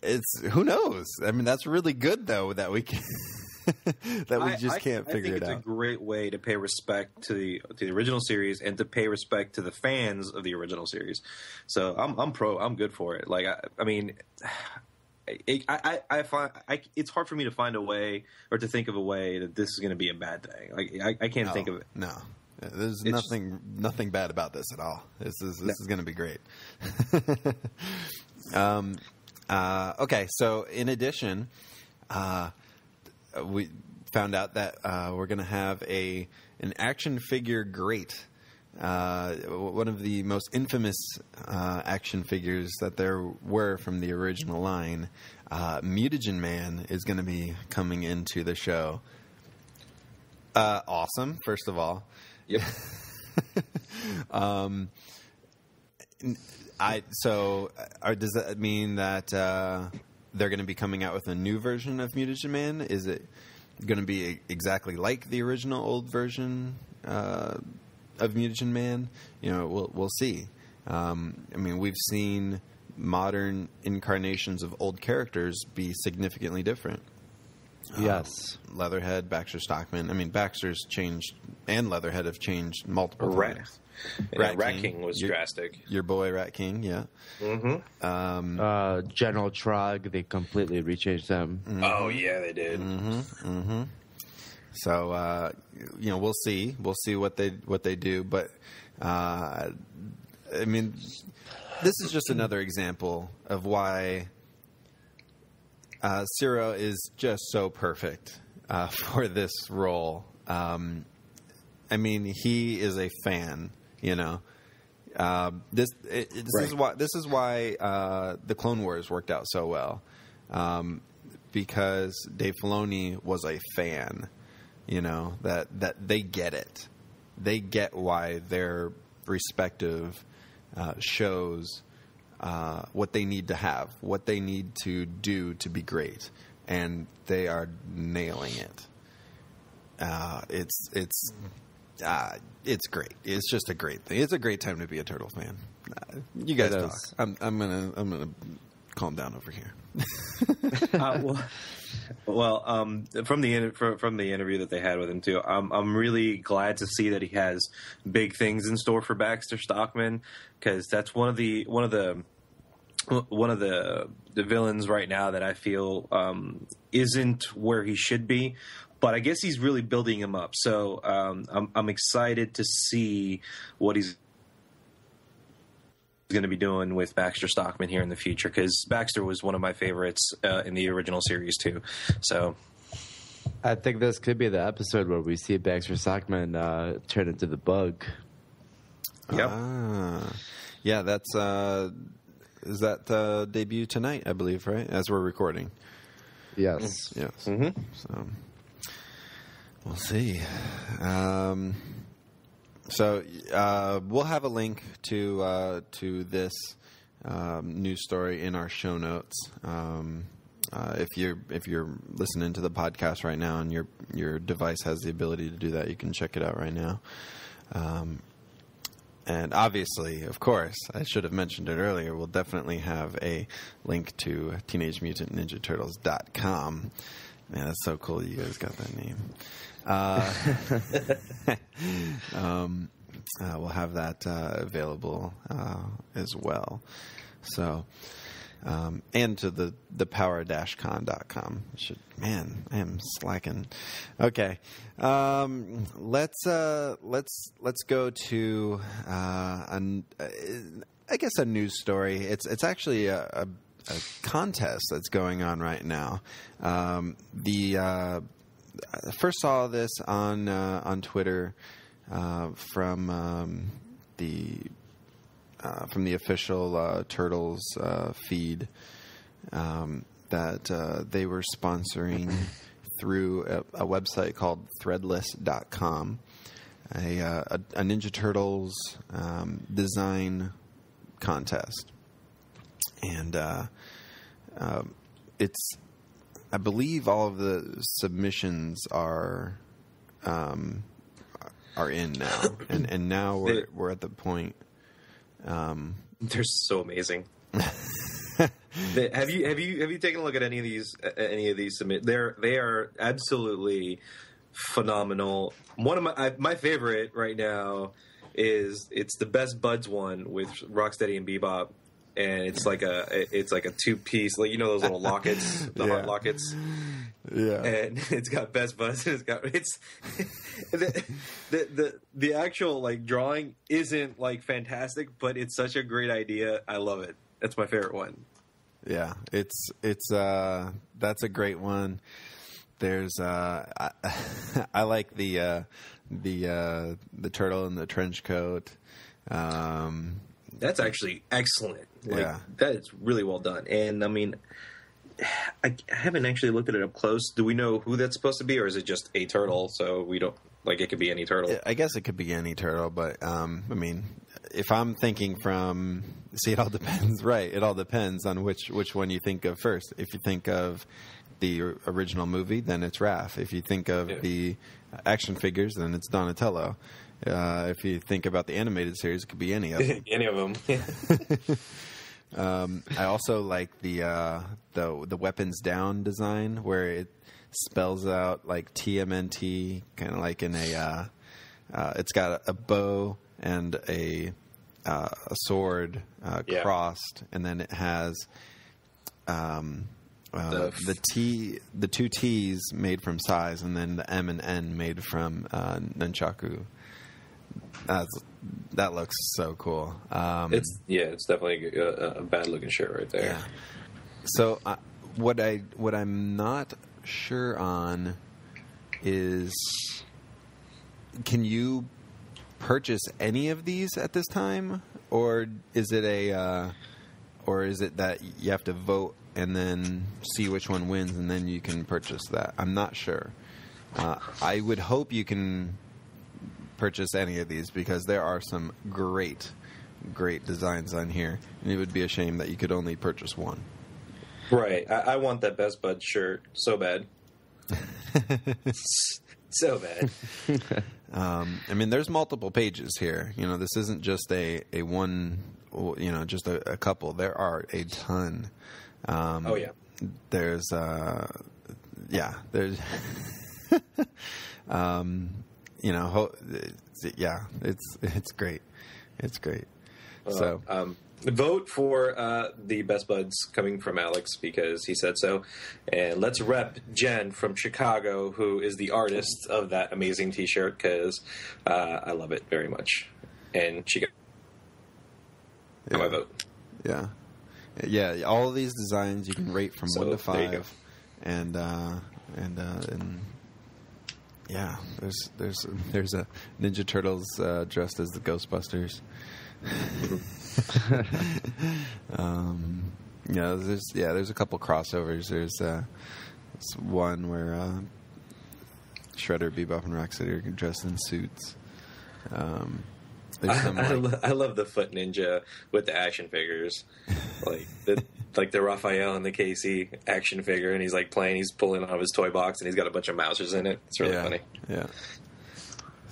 it's, who knows? I mean, that's really good, though, that we can... that we just I, can't I, figure I think it it's out. It's a great way to pay respect to the to the original series and to pay respect to the fans of the original series. So I'm I'm pro. I'm good for it. Like I, I mean, it, I I find I, it's hard for me to find a way or to think of a way that this is going to be a bad thing. Like I, I can't no, think of it. No, there's it's nothing just, nothing bad about this at all. This is this no. is going to be great. um, uh, okay. So in addition, uh. we found out that uh, we're going to have a an action figure great, uh, one of the most infamous uh, action figures that there were from the original line. Uh, Mutagen Man is going to be coming into the show. Uh, awesome, first of all. Yep. um, I so are, does that mean that? Uh, They're going to be coming out with a new version of Mutagen Man. Is it going to be exactly like the original old version uh, of Mutagen Man? You know, we'll we'll see. Um, I mean, we've seen modern incarnations of old characters be significantly different. Yes, um, Leatherhead, Baxter Stockman. I mean, Baxter's changed, and Leatherhead have changed multiple Rat. times. Rat, yeah, Rat King, King was your, drastic. Your boy Rat King, yeah. Mm-hmm. Um, uh, General Trog, they completely rechanged them. Mm-hmm. Oh yeah, they did. Mm-hmm. Mm-hmm. So uh, you know, we'll see. We'll see what they what they do. But uh, I mean, this is just another example of why uh, Ciro is just so perfect uh, for this role. Um, I mean, he is a fan, you know. Um, this it, this right. is why this is why uh, the Clone Wars worked out so well, um, because Dave Filoni was a fan. You know that that they get it. They get why their respective uh, shows uh, what they need to have, what they need to do to be great, and they are nailing it. Uh, it's it's. Uh, it's great. It's just a great thing. It's a great time to be a turtle fan. Uh, you guys talk. I'm, I'm gonna I'm gonna calm down over here. uh, well, well um, from the from, from the interview that they had with him too, I'm I'm really glad to see that he has big things in store for Baxter Stockman, because that's one of the one of the one of the the villains right now that I feel um, isn't where he should be. But I guess he's really building him up, so um, I'm, I'm excited to see what he's going to be doing with Baxter Stockman here in the future, because Baxter was one of my favorites uh, in the original series too. So I think this could be the episode where we see Baxter Stockman uh, turn into the bug. Yep. Ah. Yeah, that's uh, is that uh, debut tonight, I believe, right? As we're recording. Yes. Yes. Mm-hmm. So. We'll see. Um, so uh, we'll have a link to uh, to this um, news story in our show notes. Um, uh, if you're if you're listening to the podcast right now and your your device has the ability to do that, you can check it out right now. Um, and obviously, of course, I should have mentioned it earlier. We'll definitely have a link to Teenage Mutant Ninja Turtles dot com. Man, that's so cool! You guys got that name. Uh, um, uh, we'll have that uh, available uh, as well. So, um, and to the the power dash con dot com. Should man, I am slacking. Okay, um, let's uh, let's let's go to uh, a, I guess a news story. It's it's actually a. a A contest that's going on right now. Um, the uh, I first saw this on uh, on Twitter uh, from um, the uh, from the official uh, Turtles uh, feed um, that uh, they were sponsoring through a, a website called Threadless dot com, a, uh, a, a Ninja Turtles um, design contest. And uh, uh, it's, I believe, all of the submissions are um, are in now, and and now we're they, we're at the point. Um, they're so amazing. they, have you have you have you taken a look at any of these any of these submit? They're they are absolutely phenomenal. One of my I, my favorite right now is it's the Best Buds one with Rocksteady and Bebop. And it's like a it's like a two piece, like you know those little lockets, the yeah. heart lockets. Yeah. And it's got Best Buds. It's got it's the, the the the actual like drawing isn't like fantastic, but it's such a great idea. I love it. That's my favorite one. Yeah, it's it's uh that's a great one. There's uh I, I like the uh, the uh, the turtle in the trench coat. Um, That's actually excellent. Like, yeah. That is really well done. And, I mean, I, I haven't actually looked at it up close. Do we know who that's supposed to be, or is it just a turtle? So we don't – like, it could be any turtle. I guess it could be any turtle, but, um, I mean, if I'm thinking from – see, it all depends. Right. It all depends on which, which one you think of first. If you think of the original movie, then it's Raph. If you think of yeah. the action figures, then it's Donatello. Uh, if you think about the animated series, it could be any of them. any of them. um, I also like the uh, the the weapons down design, where it spells out like T M N T, kind of like in a. Uh, uh, it's got a, a bow and a uh, a sword uh, yeah. crossed, and then it has um, uh, the, f- the T, the two T's made from size, and then the M and N made from uh, nunchaku. That's, that looks so cool. Um, it's yeah, it's definitely a, a bad looking shirt right there. Yeah. So uh, what I what I'm not sure on is, can you purchase any of these at this time, or is it a, uh, or is it that you have to vote and then see which one wins and then you can purchase that? I'm not sure. Uh, I would hope you can purchase any of these because there are some great, great designs on here, and it would be a shame that you could only purchase one. Right. I, I want that Best Bud shirt so bad. So bad. um, I mean, there's multiple pages here. You know, this isn't just a, a one, you know, just a, a couple. There are a ton. Um, oh, yeah. There's, uh, yeah, there's, um, you know, ho yeah, it's, it's great. It's great. Uh, so, um, vote for uh, the Best Buds coming from Alex because he said so. And let's rep Jen from Chicago, who is the artist of that amazing T-shirt, because uh, I love it very much. And she got yeah. my vote. Yeah. Yeah, all of these designs you can rate from so, one to five. There you go. And, uh, and, uh, and yeah, there's, there's, there's a Ninja Turtles uh, dressed as the Ghostbusters. um, you know, there's, yeah, there's a couple crossovers. There's, uh, there's one where uh, Shredder, Bebop, and Rocksteady are dressed in suits. Um, there's some, I, like, I, lo I love the Foot Ninja with the action figures, like the like the Raphael and the Casey action figure, and he's like playing. He's pulling out of his toy box, and he's got a bunch of mousers in it. It's really yeah, funny. Yeah.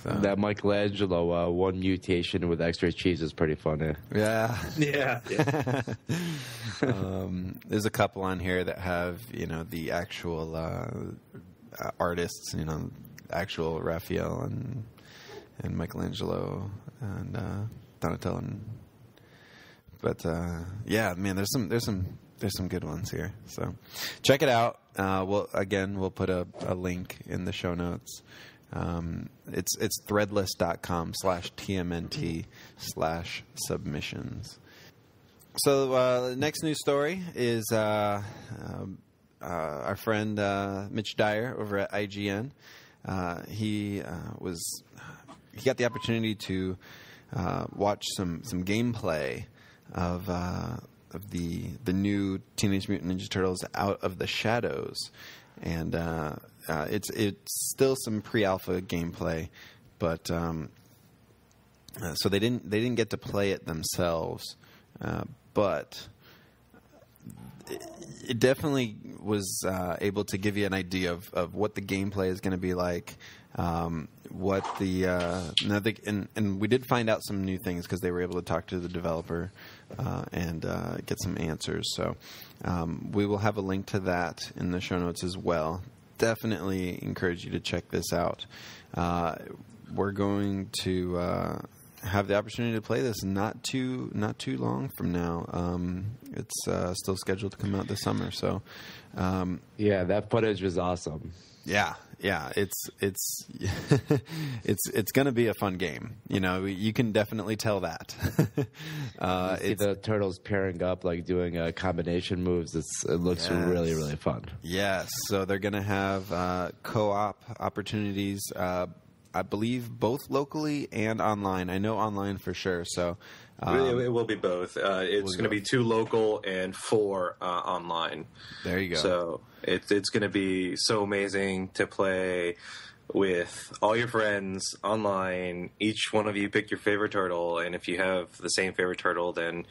Um, that Michelangelo uh, one mutation with extra cheese is pretty funny. Yeah. Yeah. yeah. um, there's a couple on here that have, you know, the actual uh, artists, you know, actual Raphael and and Michelangelo and uh, Donatello. And, but uh, yeah, man, there's some there's some there's some good ones here. So check it out. Uh, we'll again we'll put a, a link in the show notes. Um, it's it's threadless.com slash TMNT slash submissions. So uh, the next news story is uh, uh, uh, our friend uh, Mitch Dyer over at I G N. Uh, he uh, was he got the opportunity to uh, watch some some gameplay of uh, of the the new Teenage Mutant Ninja Turtles Out of the Shadows. And uh, uh, it's it's still some pre-alpha gameplay, but um, uh, so they didn't they didn't get to play it themselves, uh, but it, it definitely was uh, able to give you an idea of of what the gameplay is going to be like. Um, what the uh, and and we did find out some new things because they were able to talk to the developer uh, and uh, get some answers. So um, we will have a link to that in the show notes as well. Definitely encourage you to check this out. Uh, we're going to uh, have the opportunity to play this not too not too long from now. Um, it's uh, still scheduled to come out this summer. So um, yeah, that footage was awesome. Yeah, yeah, it's it's it's it's going to be a fun game. You know, you can definitely tell that. uh, you see it's, the turtles pairing up, like doing uh, combination moves. It's, it looks yes. really, really fun. Yes, so they're going to have uh, co-op opportunities. Uh, I believe both locally and online. I know online for sure. So um, it, it will be both. Uh, it's going to be two local and four uh, online. There you go. So it's it's going to be so amazing to play with all your friends online. Each one of you pick your favorite turtle, and if you have the same favorite turtle, then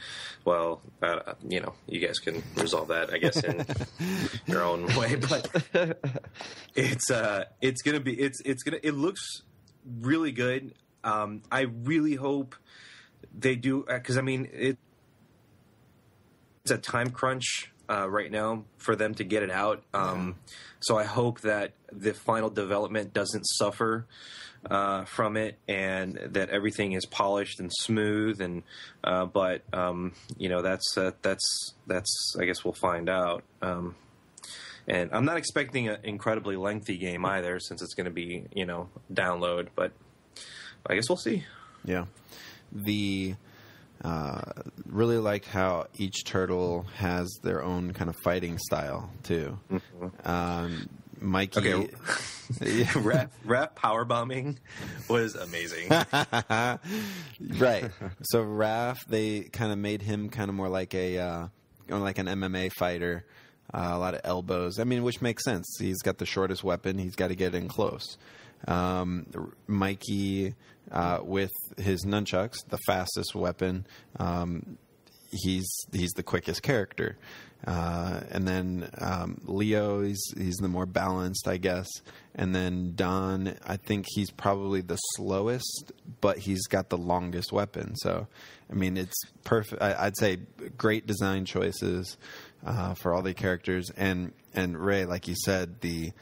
well, uh, you know, you guys can resolve that, I guess, in your own way. But it's uh, it's going to be it's it's going to it looks really good. Um, I really hope they do, because I mean it, it's a time crunch uh, right now for them to get it out. Um, yeah. So I hope that the final development doesn't suffer uh, from it, and that everything is polished and smooth. And uh, but um, you know, that's uh, that's that's I guess we'll find out. Um, and I'm not expecting an incredibly lengthy game either, since it's going to be, you know, download. But I guess we'll see. Yeah. The uh, really like how each turtle has their own kind of fighting style too. Mm-hmm. um, Mikey. Okay. Rap, rap power bombing was amazing. Right. So Raph, they kind of made him kind of more like a uh, like an M M A fighter. Uh, a lot of elbows. I mean, which makes sense. He's got the shortest weapon. He's got to get in close. Um, Mikey uh, with his nunchucks, the fastest weapon. Um, he's he's the quickest character. Uh, and then um, Leo, he's, he's the more balanced, I guess. And then Don, I think he's probably the slowest, but he's got the longest weapon. So, I mean, it's perfect. I, I'd say great design choices uh, for all the characters. And, and Ray, like you said, the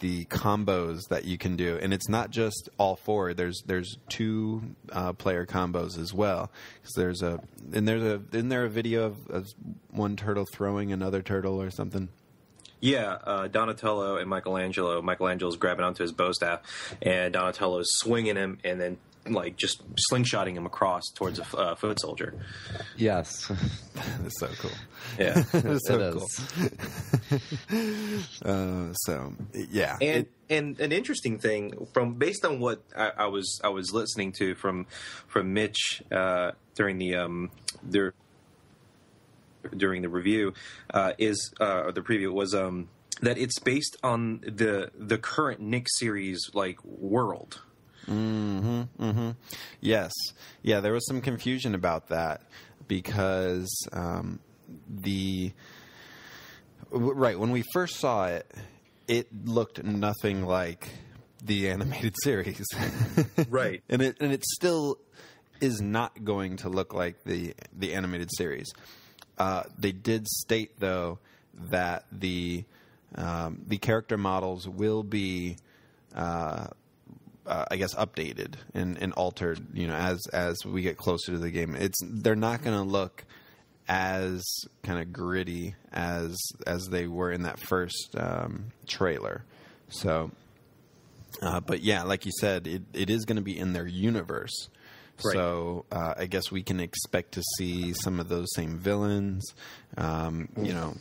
the combos that you can do. And it's not just all four. There's, there's two uh, player combos as well. Cause there's a, and there's a, isn't there a video of, of one turtle throwing another turtle or something? Yeah. Uh, Donatello and Michelangelo, Michelangelo's grabbing onto his bow staff and Donatello's swinging him and then like just slingshotting him across towards a uh, foot soldier. Yes. That's so cool. Yeah. That's so it cool. Is. uh, so yeah. And, it, and an interesting thing from based on what I, I was, I was listening to from, from Mitch, uh, during the, um, their, during the review, uh, is, uh, or the preview was, um, that it's based on the, the current Nick series, like world. Mm-hmm, mm-hmm. Yes. Yeah, there was some confusion about that because um, the – right, when we first saw it, it looked nothing like the animated series. Right. And it and it still is not going to look like the, the animated series. Uh, they did state, though, that the, um, the character models will be uh, – Uh, I guess updated and, and altered, you know, as as we get closer to the game. It's they're not going to look as kind of gritty as as they were in that first um, trailer. So, uh, but yeah, like you said, it, it is going to be in their universe. Right. So uh, I guess we can expect to see some of those same villains. Um, you know,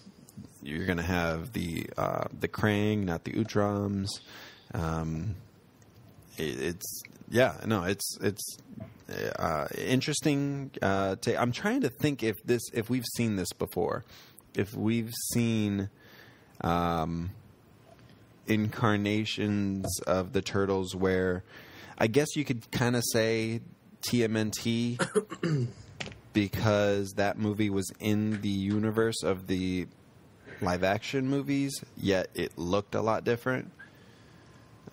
you're going to have the uh, the Krang, not the Utroms. Um, It's yeah no it's it's uh, interesting. Uh, to, I'm trying to think if this if we've seen this before, if we've seen um, incarnations of the turtles where I guess you could kind of say T M N T because that movie was in the universe of the live action movies, yet it looked a lot different.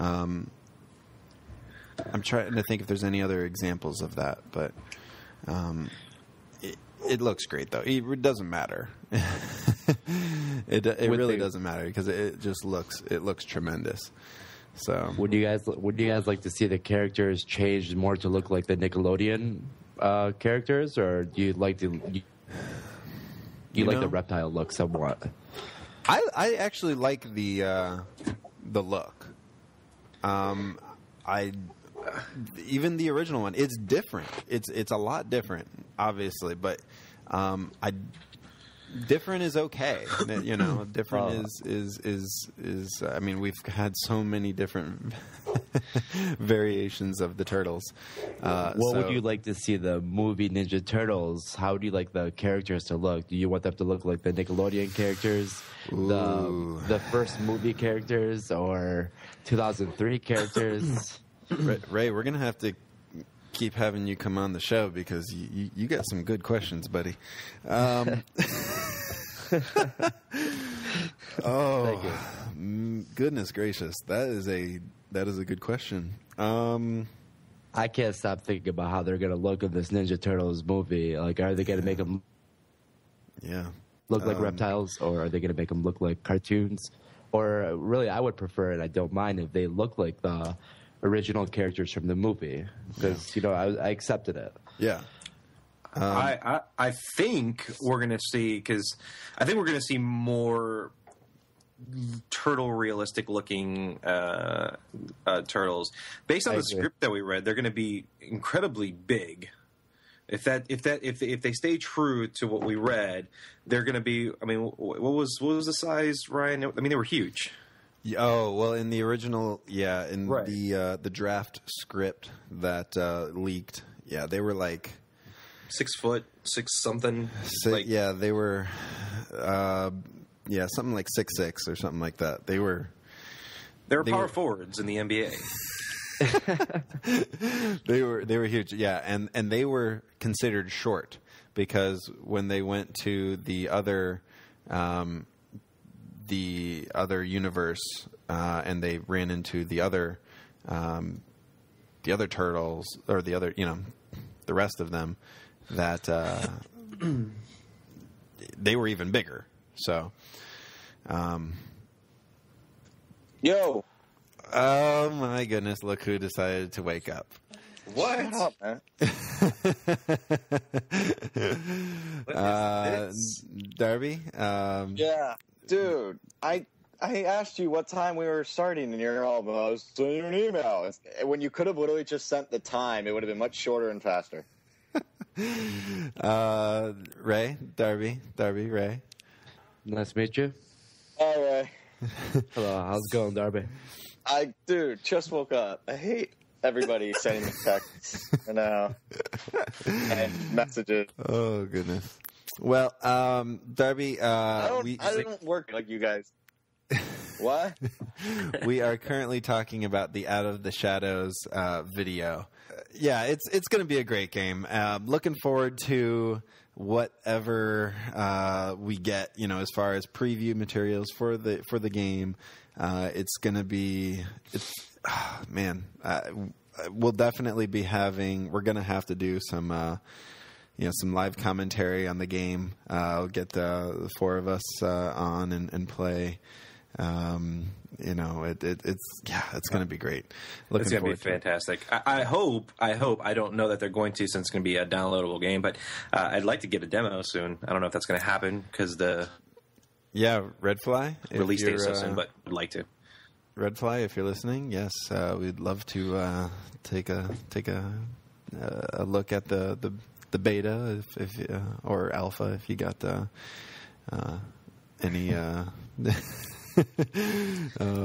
Um. I'm trying to think if there's any other examples of that, but um, it, it looks great, though. It doesn't matter. it it would really they, doesn't matter because it just looks it looks tremendous. So, would you guys would you guys like to see the characters changed more to look like the Nickelodeon uh, characters, or do you like to you, you like know, the reptile look somewhat? I I actually like the uh, the look. Um, I. Even the original one, it's different. It's it's a lot different, obviously. But um, I different is okay. You know, different oh. is is is is. I mean, we've had so many different variations of the turtles. Uh, what so, would you like to see the movie Ninja Turtles? How would you like the characters to look? Do you want them to look like the Nickelodeon characters, the, the first movie characters, or two thousand three characters? Ray, we're going to have to keep having you come on the show because you, you, you got some good questions, buddy. Um, oh, Thank you. Goodness gracious. That is a that is a good question. Um, I can't stop thinking about how they're going to look at this Ninja Turtles movie. Like, are they going to yeah. make them yeah. look like um, reptiles, or are they going to make them look like cartoons? Or really, I would prefer, and I don't mind, if they look like the original characters from the movie, because yeah. you know I, I accepted it. Yeah, um, I, I I think we're gonna see because I think we're gonna see more turtle realistic looking uh, uh, turtles based on I the agree. script that we read. They're gonna be incredibly big. If that if that if if they stay true to what we read, they're gonna be. I mean, what was what was the size, Ryan? I mean, they were huge. Oh, well, in the original, yeah, in right. the uh, the draft script that uh, leaked, yeah, they were like six foot, six something. Six, like, yeah, they were, uh, yeah, something like six six or something like that. They were. They were they power were, forwards in the N B A. they were they were huge, yeah, and and they were considered short because when they went to the other. Um, the other universe uh, and they ran into the other um, the other turtles or the other, you know, the rest of them that uh, they were even bigger. So um, yo oh my goodness, look who decided to wake up. What? Shut up, man. What is uh, this? Darby? Um, yeah. Dude, I I asked you what time we were starting, and you're almost sending an email. When you could have literally just sent the time, it would have been much shorter and faster. uh, Ray, Darby, Darby, Ray. Nice to meet you. Hi, Ray. Hello, how's it going, Darby? I, dude, just woke up. I hate everybody sending me texts you know, and messages. Oh, goodness. Well, um, Darby, uh, I don't, we, I don't work like you guys. What? We are currently talking about the Out of the Shadows uh, video. Uh, yeah, it's it's going to be a great game. Uh, looking forward to whatever uh, we get, you know, as far as preview materials for the for the game. Uh, it's going to be, it's, oh, man, uh, we'll definitely be having. We're going to have to do some. Uh, You know, some live commentary on the game. Uh, I'll get the, the four of us uh, on and, and play. Um, you know, it, it, it's yeah, it's going to be great. Looking it's going to be fantastic. I, I hope. I hope. I don't know that they're going to, since it's going to be a downloadable game. But uh, I'd like to get a demo soon. I don't know if that's going to happen because the yeah, Redfly release date so soon. But would like to. Redfly, if you're listening, yes, uh, we'd love to uh, take a take a, uh, a look at the the. The beta, if, if uh, or alpha, if you got uh, uh, any. Uh, uh,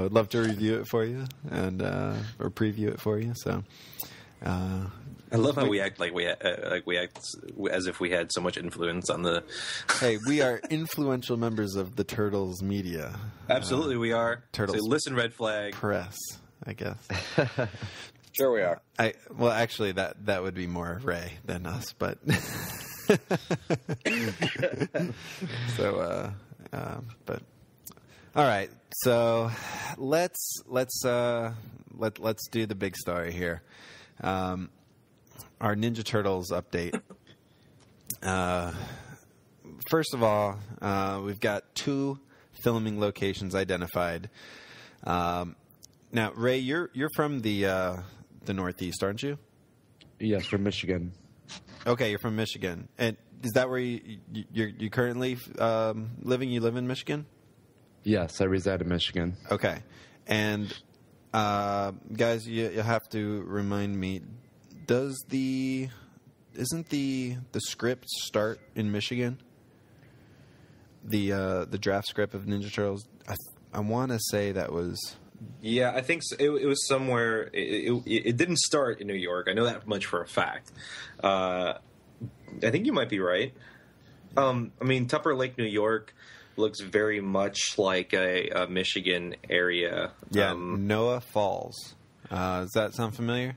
I'd love to review it for you and uh, or preview it for you. So, uh, I love how we, we act like we uh, like we act as if we had so much influence on the. Hey, we are influential members of the Turtles media. Absolutely, uh, we are. Turtles. So listen, Red Flag Press, I guess. Sure we are. I well, actually, that that would be more Ray than us, but so. Uh, um, but all right, so let's let's uh, let let's do the big story here. Um, our Ninja Turtles update. Uh, first of all, uh, we've got two filming locations identified. Um, now, Ray, you're you're from the. Uh, The Northeast, aren't you? Yes, from Michigan. Okay, you're from Michigan, and is that where you you you're, you're currently um, living? You live in Michigan? Yes, I reside in Michigan. Okay, and uh, guys, you, you have to remind me. Does the isn't the the script start in Michigan? The uh, the draft script of Ninja Turtles. I I want to say that was. Yeah, I think so. it, it was somewhere. It, it, it didn't start in New York. I know that much for a fact. Uh, I think you might be right. Um, I mean, Tupper Lake, New York, looks very much like a, a Michigan area. Yeah, um, Noah Falls. Uh, does that sound familiar?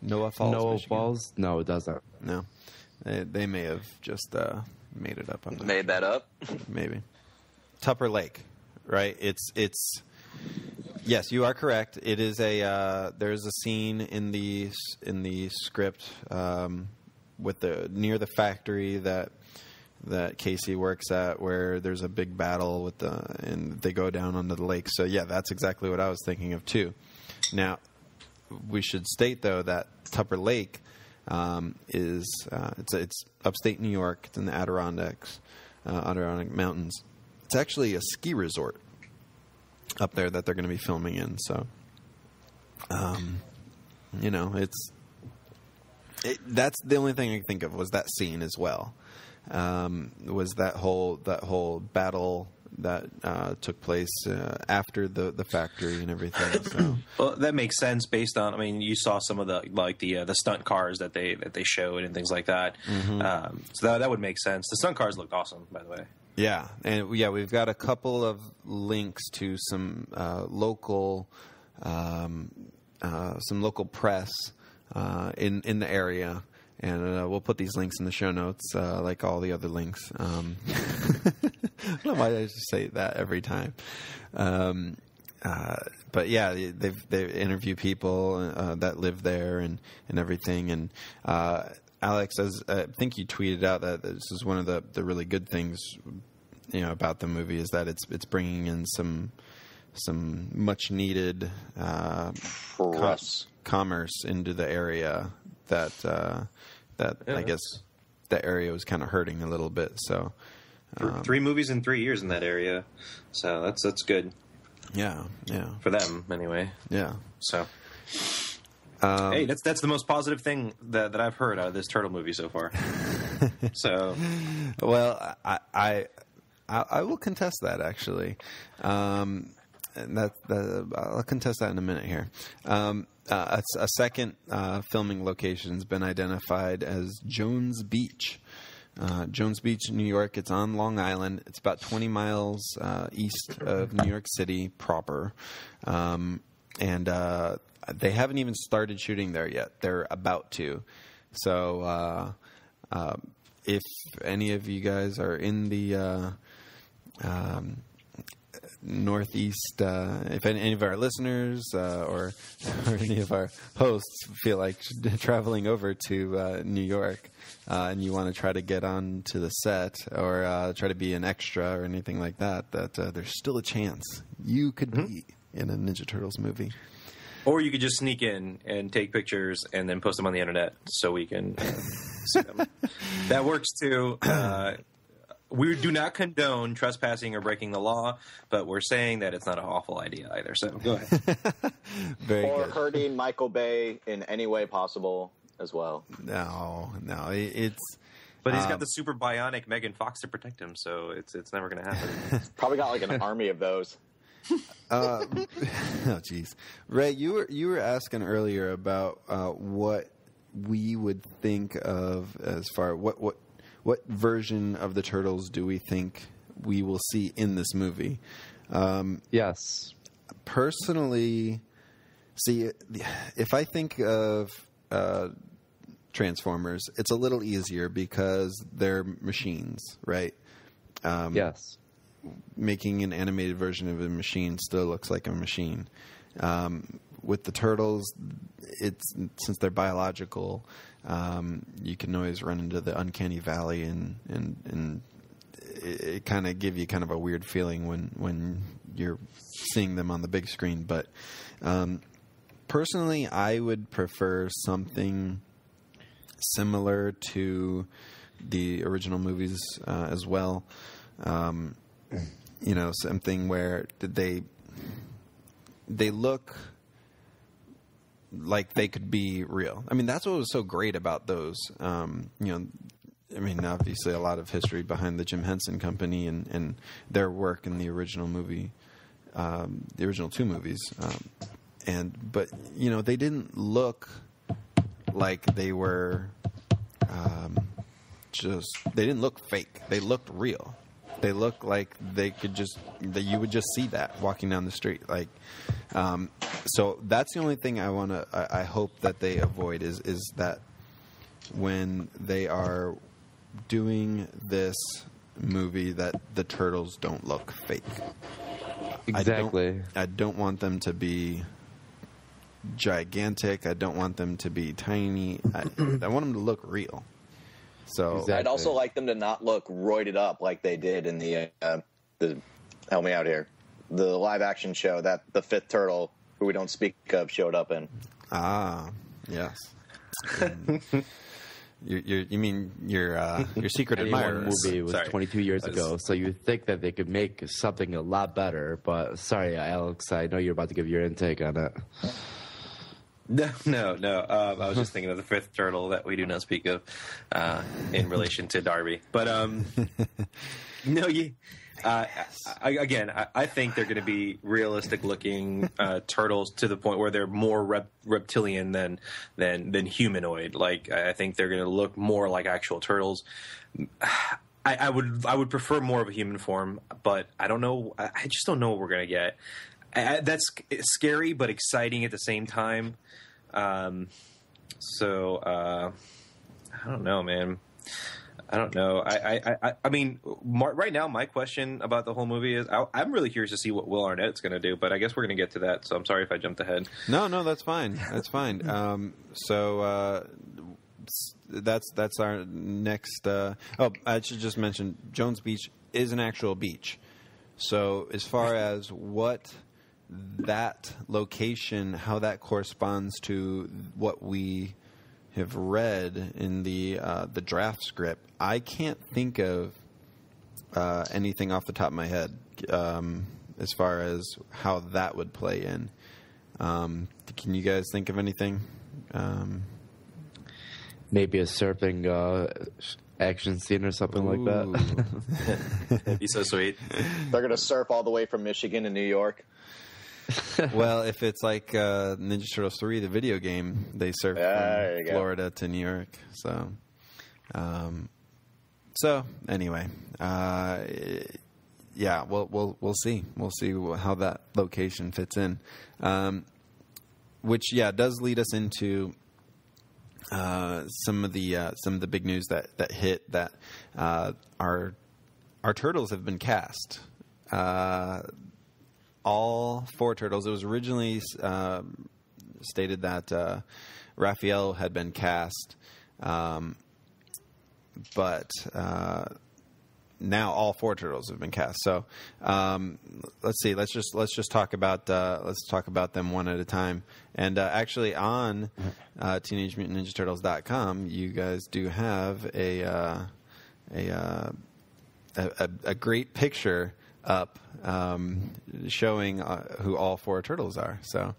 Noah Falls. Noah Michigan? Falls? No, it doesn't. No, they, they may have just uh, made it up. I'm not made sure. that up? Maybe. Tupper Lake, right? It's it's. Yes, you are correct. It is a uh, there's a scene in the in the script um, with the near the factory that that Casey works at, where there's a big battle with the and they go down onto the lake. So yeah, that's exactly what I was thinking of too. Now, we should state though that Tupper Lake um, is uh, it's it's upstate New York. It's in the Adirondacks, uh, Adirondack Mountains. It's actually a ski resort up there that they're going to be filming in. So, um, you know, it's, it, that's the only thing I can think of was that scene as well. Um, was that whole, that whole battle that uh, took place uh, after the the factory and everything. So. Well, that makes sense based on. I mean, you saw some of the like the uh, the stunt cars that they that they showed and things like that. Mm-hmm. um, so that, that would make sense. The stunt cars looked awesome, by the way. Yeah, and yeah, we've got a couple of links to some uh, local um, uh, some local press uh, in in the area. And uh, we'll put these links in the show notes, uh, like all the other links. Um, I don't know why I just say that every time. Um, uh, but yeah, they've, they've interviewed people uh, that live there and, and everything. And uh, Alex, as, I think you tweeted out that this is one of the, the really good things, you know, about the movie is that it's it's bringing in some some much needed uh, com- commerce into the area. That uh, that yeah. I guess the area was kind of hurting a little bit. So um, three movies in three years in that area, so that's that's good. Yeah, yeah, for them anyway. Yeah. So um, hey, that's that's the most positive thing that that I've heard out of this Turtle movie so far. So well, I, I I will contest that actually. Um, that, that I'll contest that in a minute here. Um, Uh, a, a second uh, filming location has been identified as Jones Beach. Uh, Jones Beach, New York. It's on Long Island. It's about twenty miles uh, east of New York City proper. Um, and uh, they haven't even started shooting there yet. They're about to. So uh, uh, if any of you guys are in the uh, um, Northeast, uh, if any of our listeners uh, or, or any of our hosts feel like traveling over to uh, New York uh, and you want to try to get on to the set or uh, try to be an extra or anything like that, that uh, there's still a chance you could mm-hmm. be in a Ninja Turtles movie. Or you could just sneak in and take pictures and then post them on the internet so we can uh, see them. That works too. Uh, We do not condone trespassing or breaking the law, but we're saying that it's not an awful idea either. So go ahead. Very or good. Hurting Michael Bay in any way possible as well. No, no, it, it's. But he's um, got the super bionic Megan Fox to protect him, so it's it's never going to happen. Probably got like an army of those. uh, oh, jeez, Ray, you were you were asking earlier about uh, what we would think of as far what what. What version of the Turtles do we think we will see in this movie? Um, yes. Personally, see, if I think of uh, Transformers, it's a little easier because they're machines, right? Um, yes. Making an animated version of a machine still looks like a machine. Um, with the Turtles, it's since they're biological... Um, you can always run into the uncanny valley and, and, and it, it kind of give you kind of a weird feeling when, when you're seeing them on the big screen. But, um, personally, I would prefer something similar to the original movies, uh, as well. Um, you know, something where they, they look like they could be real. I mean, that's what was so great about those. Um, you know, I mean, obviously a lot of history behind the Jim Henson Company and, and their work in the original movie, um, the original two movies. Um, and, but you know, they didn't look like they were, um, just, they didn't look fake. They looked real. They looked like they could just, that you would just see that walking down the street. Like, um, so that's the only thing I want to, I, I hope that they avoid is, is that when they are doing this movie that the Turtles don't look fake. Exactly. I don't, I don't want them to be gigantic. I don't want them to be tiny. I, I want them to look real. So exactly. I'd also like them to not look roided up like they did in the uh, the help me out here the live action show that the fifth turtle who we don't speak of showed up in. Ah, yes. you, you you mean your uh, your secret admirer movie was sorry. twenty-two years was... ago, so you think that they could make something a lot better? But sorry, Alex, I know you're about to give your intake on it. No, no, no. Um, I was just thinking of the fifth turtle that we do not speak of uh, in relation to Darby. But um, no, you, Uh, I, again, I, I think they're going to be realistic-looking uh, turtles to the point where they're more rep- reptilian than than than humanoid. Like, I think they're going to look more like actual turtles. I, I would I would prefer more of a human form, but I don't know. I just don't know what we're going to get. I, that's scary but exciting at the same time. Um, so uh, I don't know, man. I don't know. I I, I, I mean, Mar- right now, my question about the whole movie is I, I'm really curious to see what Will Arnett's going to do, but I guess we're going to get to that, so I'm sorry if I jumped ahead. No, no, that's fine. That's fine. Um, so uh, that's that's our next uh, – oh, I should just mention Jones Beach is an actual beach. So as far as what that location, how that corresponds to what we – have read in the uh, the draft script, I can't think of uh, anything off the top of my head um, as far as how that would play in. Um, can you guys think of anything? Um, Maybe a surfing uh, action scene or something ooh. Like that. That'd be so sweet. They're going to surf all the way from Michigan to New York. Well, if it's like uh, Ninja Turtles three, the video game, they surf uh, from Florida go. to New York. So, um, so anyway, uh, yeah, we'll we'll we'll see, we'll see how that location fits in, um, which yeah does lead us into uh, some of the uh, some of the big news that that hit that uh, our our turtles have been cast. Uh, All four turtles. It was originally uh, stated that uh, Raphael had been cast, um, but uh, now all four turtles have been cast. So um, let's see. Let's just let's just talk about uh, let's talk about them one at a time. And uh, actually, on uh, Teenage Mutant Ninja Turtles dot com, you guys do have a uh, a, uh, a a great picture up um, showing uh, who all four turtles are. So,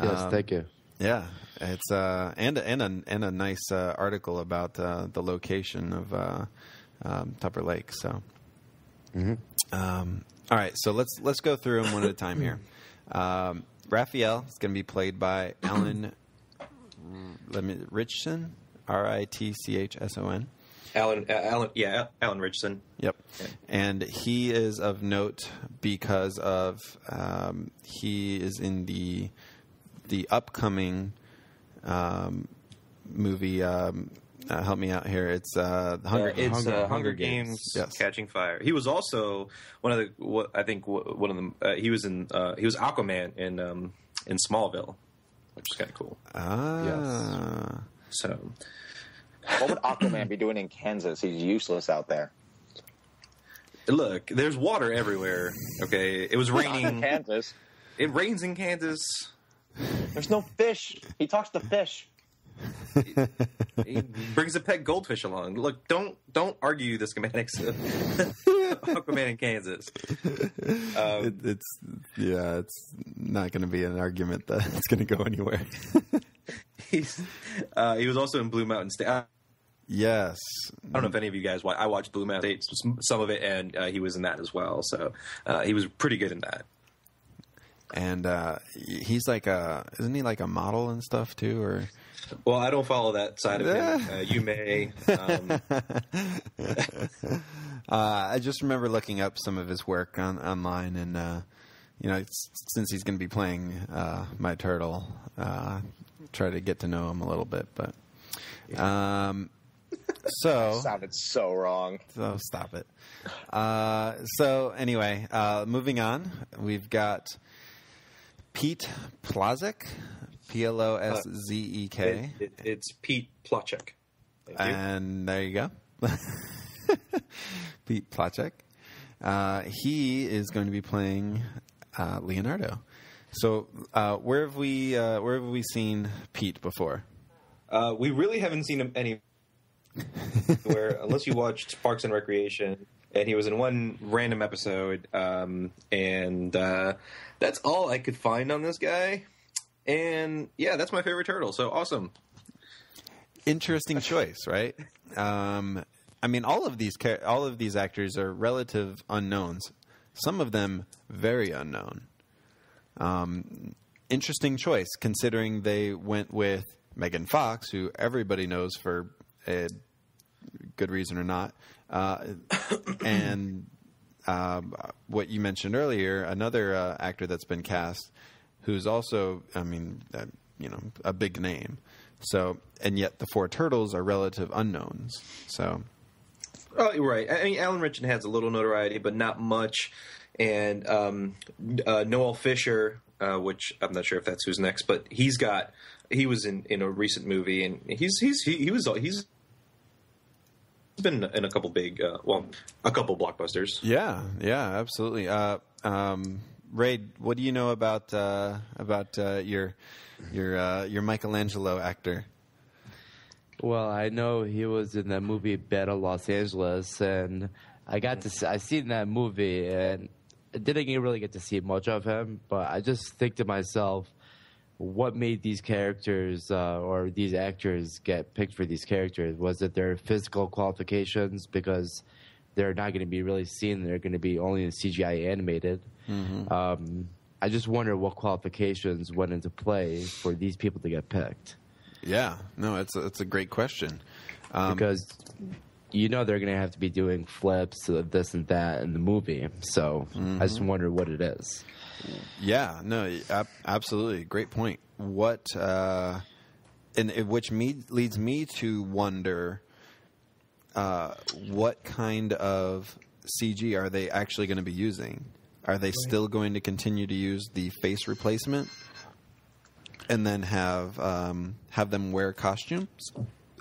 um, yes, thank you. Yeah, it's uh, and and a and a nice uh, article about uh, the location of uh, um, Tupper Lake. So, mm-hmm. um, all right, so let's let's go through them one at a time here. Um, Raphael is going to be played by Alan let me Ritchson, R I T C H S O N. Alan, uh, Alan, yeah, Alan Ritchson. Yep, okay. And he is of note because of um, he is in the the upcoming um, movie. Um, uh, help me out here. It's uh, Hunger, uh, it's Hunger, uh, Hunger, Hunger Games, Games yes. Catching Fire. He was also one of the what, I think one of them. Uh, he was in uh, he was Aquaman in um, in Smallville, which is kind of cool. Ah, yes. So. What would Aquaman be doing in Kansas? He's useless out there. Look, there's water everywhere. Okay, it was raining in Kansas. It rains in Kansas. There's no fish. He talks to fish. he, he brings a pet goldfish along. Look, don't don't argue the schematics of Aquaman in Kansas. Um, it, it's yeah, it's not going to be an argument that's going to go anywhere. He's, uh, he was also in Blue Mountain State. Uh, yes. I don't know if any of you guys watch. I watched Blue Mountain State, some of it, and uh, he was in that as well. So uh, he was pretty good in that. And uh, he's like a – isn't he like a model and stuff too? Or Well, I don't follow that side of him. Uh, you may. Um... uh, I just remember looking up some of his work on, online and, uh, you know, since he's going to be playing uh, my turtle uh, – try to get to know him a little bit, but um, so that sounded so wrong. So stop it. Uh, so anyway, uh, moving on, we've got Pete Ploszek, P L O S Z E K. It, it, it's Pete Ploszek, and there you go, Pete Ploszek. Uh, he is going to be playing uh, Leonardo. So uh, where have we uh, where have we seen Pete before? Uh, we really haven't seen him anywhere unless you watched Parks and Recreation, and he was in one random episode, um, and uh, that's all I could find on this guy. And yeah, that's my favorite turtle. So awesome, interesting choice, right? Um, I mean, all of these all of these actors are relative unknowns. Some of them very unknown. Um, interesting choice, considering they went with Megan Fox, who everybody knows for a good reason or not, uh, and um, what you mentioned earlier, another uh, actor that's been cast, who's also, I mean, uh, you know, a big name. So, and yet the four turtles are relative unknowns. So, oh, right. I mean, Alan Ritchson has a little notoriety, but not much. And um, uh, Noel Fisher, uh, which I'm not sure if that's who's next, but he's got he was in, in a recent movie, and he's he's he, he was he's been in a couple big, uh, well, a couple blockbusters. Yeah, yeah, absolutely. Uh, um, Ray, what do you know about uh, about uh, your your uh, your Michelangelo actor? Well, I know he was in that movie Battle Los Angeles, and I got to see, I seen that movie, and I didn't really get to see much of him. But I just think to myself, what made these characters uh, or these actors get picked for these characters? Was it their physical qualifications? Because they're not going to be really seen. They're going to be only in C G I animated. Mm-hmm. Um, I just wonder what qualifications went into play for these people to get picked. Yeah. No, it's a, it's a great question. Um, because you know they're going to have to be doing flips, uh, this and that in the movie. So mm-hmm. I just wonder what it is. Yeah. No, absolutely. Great point. What uh, – and which me, leads me to wonder – Uh, what kind of C G are they actually going to be using? Are they still going to continue to use the face replacement and then have um, have them wear costumes?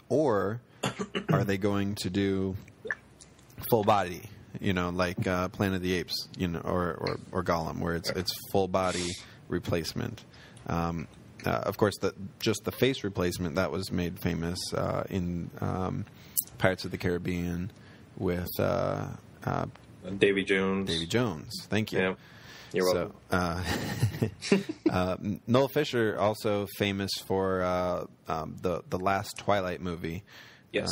Or are they going to do full body, you know, like uh, Planet of the Apes, you know, or, or, or Gollum, where it's, it's full body replacement? Um, uh, of course, the, just the face replacement, that was made famous uh, in... Um, Pirates of the Caribbean with uh, uh, Davy Jones. Davy Jones. Thank you. Yeah. You're welcome. So, uh, uh, Noel Fisher, also famous for uh, um, the the last Twilight movie. Yes.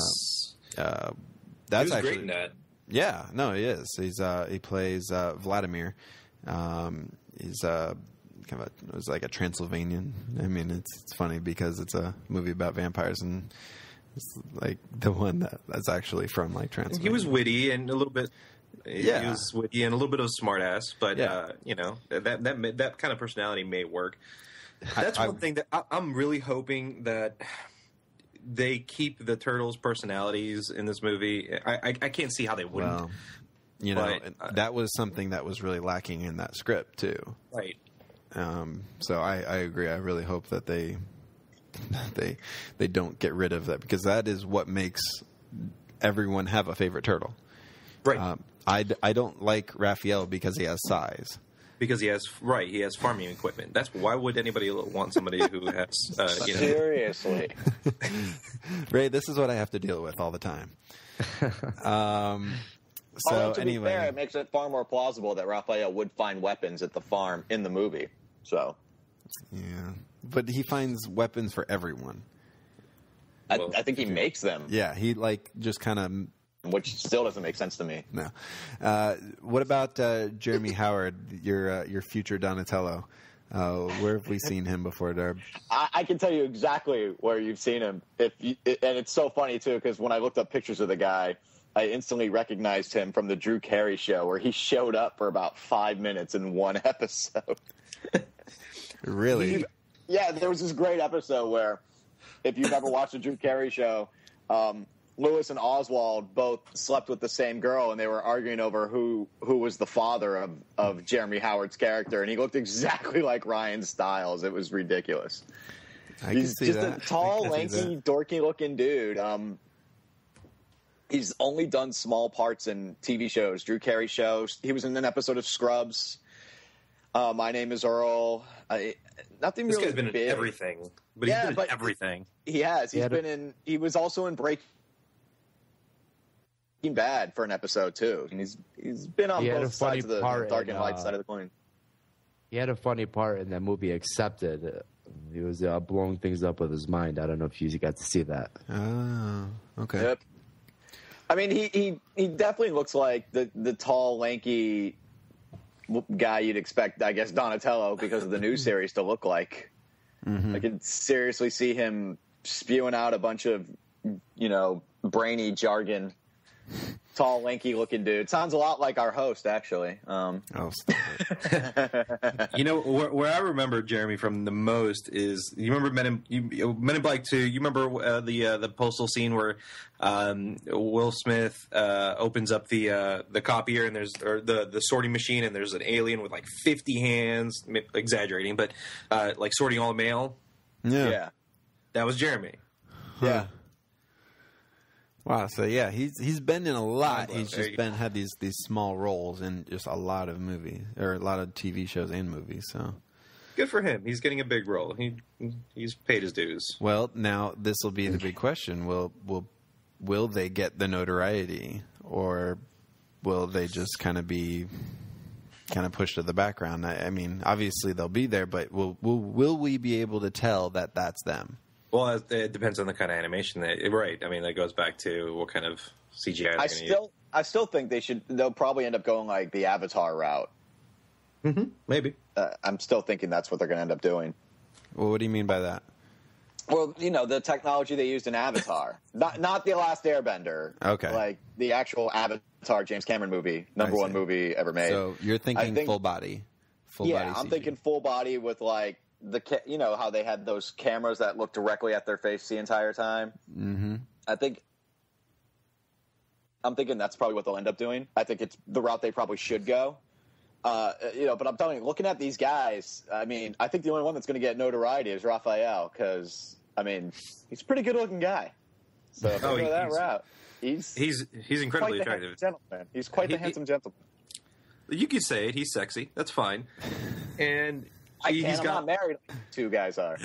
Uh, uh, that's he was actually great in that. Yeah. No, he is. He's uh, he plays uh, Vladimir. Um, he's uh, kind of a, it was like a Transylvanian. I mean, it's, it's funny because it's a movie about vampires and. Like the one that, that's actually from like Transylvania. He was witty and a little bit, yeah. He was witty and a little bit of a smartass, but yeah. uh, you know that that that kind of personality may work. That's I, one I, thing that I, I'm really hoping that they keep the turtles' personalities in this movie. I I, I can't see how they wouldn't. Well, you know, but, that was something that was really lacking in that script too. Right. Um, so I, I agree. I really hope that they. They they don't get rid of that because that is what makes everyone have a favorite turtle. Right. Um, I, I don't like Raphael because he has size. Because he has right, he has farming equipment. That's why would anybody want somebody who has uh, you know. Seriously, Ray, this is what I have to deal with all the time. Um, so Although to anyway, be fair, it makes it far more plausible that Raphael would find weapons at the farm in the movie. So yeah. But he finds weapons for everyone. I, I think he makes them. Yeah, he like just kind of, which still doesn't make sense to me. No. Uh, what about uh, Jeremy Howard, your uh, your future Donatello? Uh, where have we seen him before, Derb? I, I can tell you exactly where you've seen him. If you, it, and it's so funny too, because when I looked up pictures of the guy, I instantly recognized him from the Drew Carey show, where he showed up for about five minutes in one episode. Really. He, Yeah, there was this great episode where, if you've ever watched the Drew Carey show, um, Lewis and Oswald both slept with the same girl, and they were arguing over who, who was the father of, of Jeremy Howard's character, and he looked exactly like Ryan Stiles. It was ridiculous. I he's can see just that. a tall, lanky, dorky-looking dude. Um, he's only done small parts in T V shows, Drew Carey shows. He was in an episode of Scrubs. Uh, My Name is Earl. I, nothing this really guy's been big. in everything, but yeah, he's been but in everything. He has. He's he been a... in. He was also in Breaking Bad for an episode too, and he's he's been on he both sides of the dark in, and light uh, side of the coin. He had a funny part in that movie, Accepted. He was uh, blowing things up with his mind. I don't know if you got to see that. Oh, okay. Yep. I mean, he he, he definitely looks like the, the tall, lanky guy you'd expect, I guess, Donatello, because of the new series, to look like. Mm-hmm. I could seriously see him spewing out a bunch of, you know, brainy jargon. Tall, lanky-looking dude. Sounds a lot like our host, actually. Um. Oh, stop it. You know, where, where I remember Jeremy from the most is, you remember Men in, you, Men in Black two? You remember uh, the uh, the postal scene where um, Will Smith uh, opens up the uh, the copier and there's or the the sorting machine and there's an alien with like fifty hands, exaggerating, but uh, like sorting all the mail. Yeah, yeah. That was Jeremy. Huh. Yeah. Wow, so yeah, he's he's been in a lot. He's just been had these these small roles in just a lot of movies or a lot of T V shows and movies. So good for him. He's getting a big role. He he's paid his dues. Well, now this will be the big question: Will will will they get the notoriety, or will they just kind of be kind of pushed to the background? I, I mean, obviously they'll be there, but will will will we be able to tell that that's them? Well, it depends on the kind of animation. That, right. I mean, that goes back to what kind of C G I I still use. I still think they should – they'll probably end up going like the Avatar route. Mm-hmm. Maybe. Uh, I'm still thinking that's what they're going to end up doing. Well, what do you mean by that? Well, you know, the technology they used in Avatar. not not The Last Airbender. Okay. Like the actual Avatar James Cameron movie, number one movie ever made. So you're thinking think, full body. Full yeah, body C G I. I'm thinking full body with like – The ca you know how they had those cameras that looked directly at their face the entire time. Mm-hmm. I think I'm thinking that's probably what they'll end up doing. I think it's the route they probably should go. Uh, you know, but I'm telling you, looking at these guys, I mean, I think the only one that's going to get notoriety is Raphael because I mean he's a pretty good-looking guy. So if oh, go that route, he's he's he's incredibly attractive. Gentleman, he's quite the handsome gentleman. You could say it. He's sexy. That's fine. And. I can't, he's I'm got, not married. Like two guys are.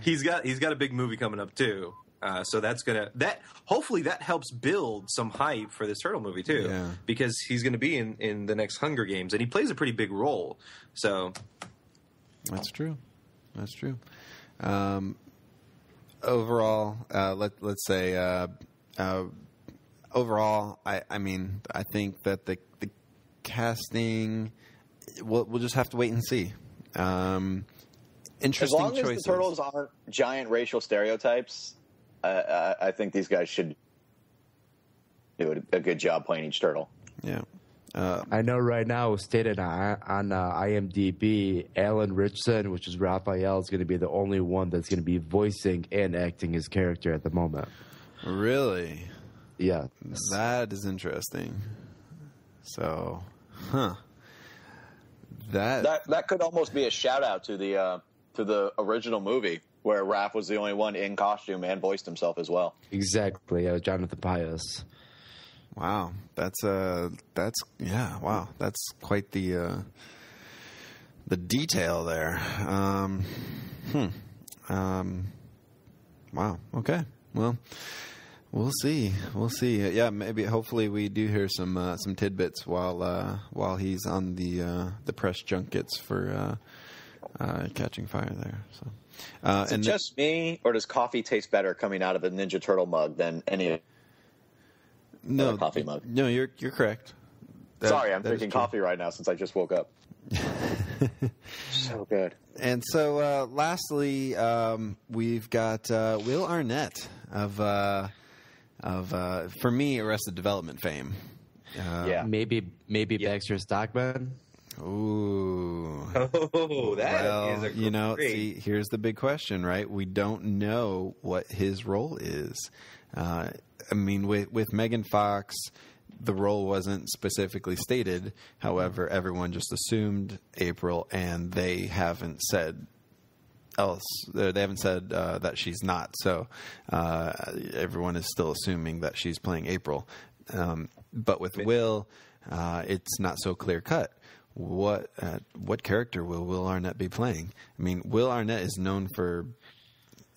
he's got he's got a big movie coming up too, uh, so that's gonna that hopefully that helps build some hype for this Turtle movie too, yeah. Because he's gonna be in in the next Hunger Games and he plays a pretty big role. So that's true, that's true. Um, overall, uh, let let's say uh, uh, overall, I I mean I think that the the casting we'll we'll just have to wait and see. Um, interesting choices. As long choices. As the turtles aren't giant racial stereotypes, uh, uh, I think these guys should do a good job playing each turtle. Yeah, uh, I know. Right now, stated on, on uh, I M D B, Alan Ritchson, which is Raphael, is going to be the only one that's going to be voicing and acting his character at the moment. Really? Yeah, that is interesting. So, huh. That, that that could almost be a shout out to the uh, to the original movie where Raph was the only one in costume and voiced himself as well. Exactly, uh, Jonathan Pius. Wow, that's uh that's yeah, wow, that's quite the uh, the detail there. Um, hmm. Um. Wow. Okay. Well. We'll see. We'll see. Yeah, maybe. Hopefully, we do hear some uh, some tidbits while uh, while he's on the uh, the press junkets for uh, uh, Catching Fire there. So, uh, is it and just me, or does coffee taste better coming out of a Ninja Turtle mug than any no, other coffee mug? No, you're you're correct. That, Sorry, I'm drinking coffee right now since I just woke up. So good. And so, uh, lastly, um, we've got uh, Will Arnett of. Uh, Of uh, for me, Arrested Development fame. Uh, yeah, maybe maybe yeah. Baxter Stockman. Ooh, oh, that well, is a great. You know, see, here's the big question, right? We don't know what his role is. Uh, I mean, with with Megan Fox, the role wasn't specifically stated. However, everyone just assumed April, and they haven't said. Else they haven't said uh, that she's not, so uh, everyone is still assuming that she's playing April. Um, but with Will, uh, it's not so clear cut. What uh, what character will Will Arnett be playing? I mean, Will Arnett is known for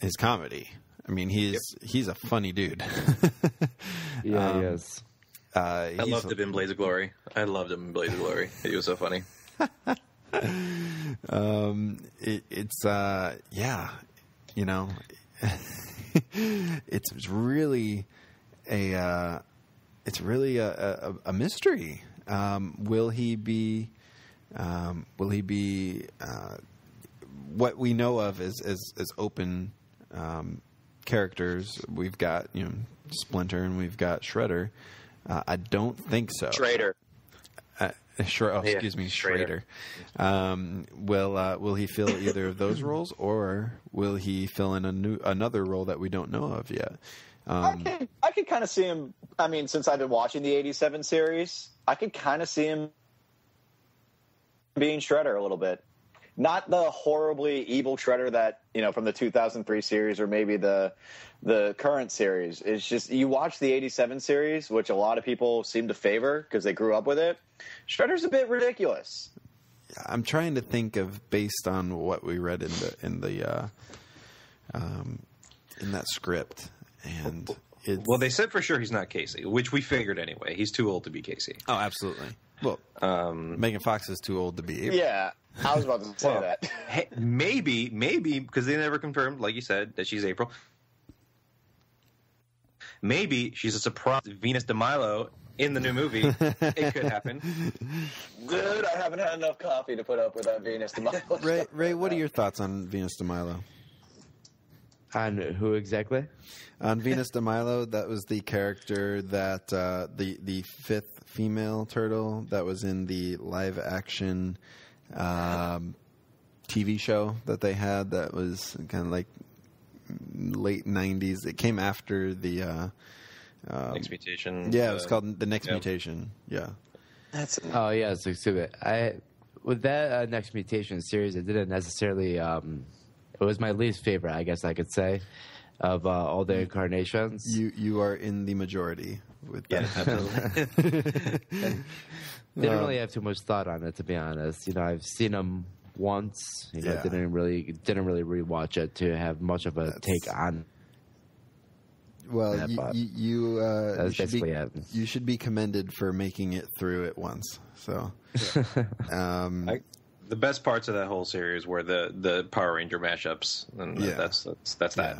his comedy. I mean, he's yep. he's a funny dude. Yeah, um, he is. Uh, I loved him in Blaze of Glory. I loved him in Blaze of Glory. He was so funny. Um, it, it's, uh, yeah, you know, it's really a, uh, it's really a, a, a mystery. Um, will he be? Um, will he be? Uh, what we know of is is, is open um, characters. We've got you know Splinter and we've got Shredder. Uh, I don't think so. Shredder. Uh, sure. Oh, yeah. Excuse me, Shredder. Um, will uh, Will he fill either of those roles, or will he fill in a new another role that we don't know of yet? Um, I could, I could kind of see him. I mean, since I've been watching the eighty-seven series, I could kind of see him being Shredder a little bit. Not the horribly evil Shredder that, you know, from the two thousand three series or maybe the the current series. It's just you watch the eighty-seven series, which a lot of people seem to favor because they grew up with it. Shredder's a bit ridiculous. I'm trying to think of based on what we read in the in the uh, um, in that script. And it's... Well, they said for sure he's not Casey, which we figured anyway. He's too old to be Casey. Oh, absolutely. Well, um, Megan Fox is too old to be able. Yeah, I was about to say well, that. Hey, maybe, maybe, because they never confirmed, like you said, that she's April. Maybe she's a surprise Venus de Milo in the new movie. It could happen. Dude, I haven't had enough coffee to put up with that Venus de Milo. Ray, Ray, what are your thoughts on Venus de Milo? On who exactly? On Venus de Milo, that was the character that uh, the the fifth female turtle that was in the live action um, T V show that they had. That was kind of like late nineties. It came after the uh, um, Next Mutation. Yeah, it was uh, called the Next yeah. Mutation. Yeah. That's oh yeah, it's exhibit. I with that uh, Next Mutation series, it didn't necessarily. Um, It was my least favorite, I guess I could say, of uh, all the incarnations. You you are in the majority with that. Yeah. Didn't really have too much thought on it, to be honest. You know, I've seen them once. You know, yeah. didn't really didn't really rewatch it to have much of a That's... take on. Well, that, you you, you, uh, you should be it. you should be commended for making it through at once. So. Yeah. Um, I... The best parts of that whole series were the, the Power Ranger mashups, and yeah. that's that's that's yeah. that.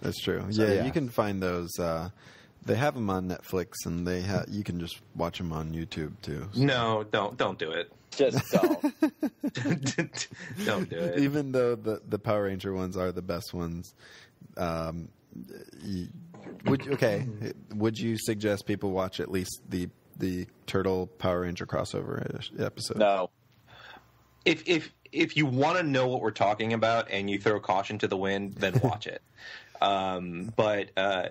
That's true. So, yeah, yeah, you can find those. Uh, they have them on Netflix, and they ha you can just watch them on YouTube too. So. No, don't don't do it. Just don't. Don't do it. Even though the the Power Ranger ones are the best ones, um, you, would okay? Would you suggest people watch at least the the Turtle Power Ranger crossover episode? No. If if if you want to know what we're talking about and you throw caution to the wind, then watch it. Um, but uh,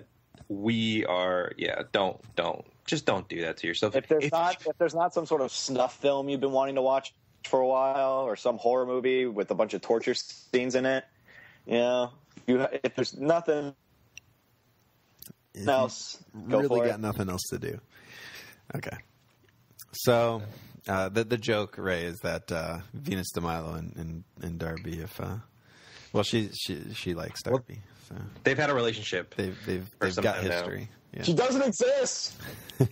we are, yeah, don't don't just don't do that to yourself. If there's if, not if there's not some sort of snuff film you've been wanting to watch for a while, or some horror movie with a bunch of torture scenes in it, you know, you, if there's nothing else, go for it. Really got nothing else to do. Okay, so. Uh, the the joke, Ray, is that uh, Venus de Milo and, and, and Darby, if uh, well, she she she likes Darby. So. They've had a relationship. They've they've, they've got history. Yeah. She doesn't exist. You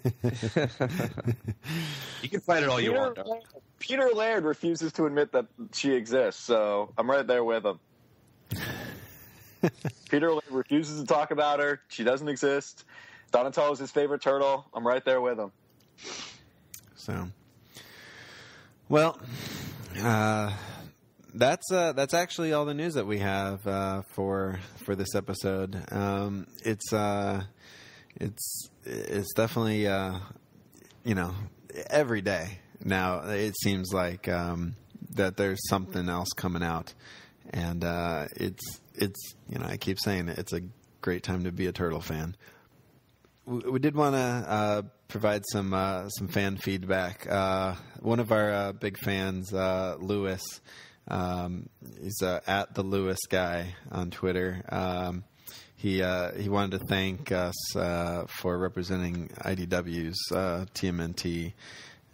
can fight it all Peter, you want. Though. Peter Laird refuses to admit that she exists, so I'm right there with him. Peter Laird refuses to talk about her. She doesn't exist. Donatello is his favorite turtle. I'm right there with him. So. Well, uh, that's uh, that's actually all the news that we have uh, for for this episode. Um, it's uh, it's it's definitely uh, you know every day now it seems like um, that there's something else coming out, and uh, it's it's you know I keep saying it, it's a great time to be a turtle fan. We did want to uh, provide some uh, some fan feedback. Uh, one of our uh, big fans, uh, Lewis, um, he's uh, at the Lewis guy on Twitter. Um, he uh, he wanted to thank us uh, for representing I D W's uh, T M N T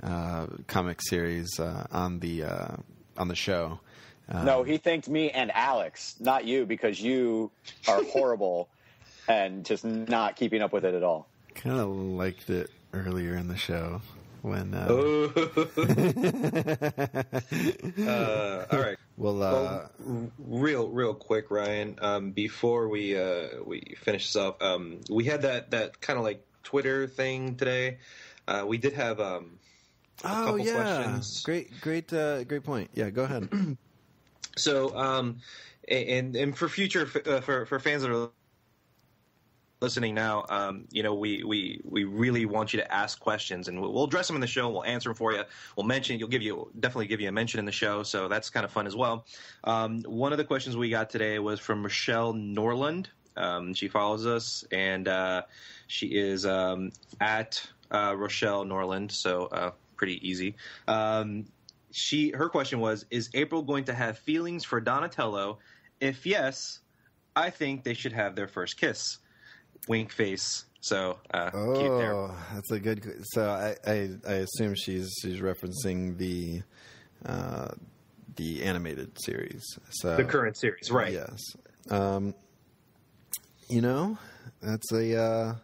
uh, comic series uh, on the uh, on the show. Um, no, he thanked me and Alex, not you, because you are horrible. And just not keeping up with it at all. Kind of liked it earlier in the show when. Uh... Oh. uh, all right. Well, uh... well, real, real quick, Ryan. Um, before we uh, we finish this up, um, we had that that kind of like Twitter thing today. Uh, we did have um, a oh, couple yeah. questions. Great, great, uh, great point. Yeah, go ahead. So, um, and and for future uh, for for fans that are listening now, um, you know, we, we we really want you to ask questions, and we'll, we'll address them in the show. We'll answer them for you. We'll mention you'll give you definitely give you a mention in the show, so that's kind of fun as well. Um, one of the questions we got today was from Michelle Norland. Um, she follows us, and uh, she is um, at uh, Rochelle Norland, so uh, pretty easy. Um, she her question was: is April going to have feelings for Donatello? If yes, I think they should have their first kiss. Wink face. So uh, oh, cute there. That's a good. So I, I, I assume she's she's referencing the uh, the animated series. So the current series, right? Yes. Um, you know, that's a uh,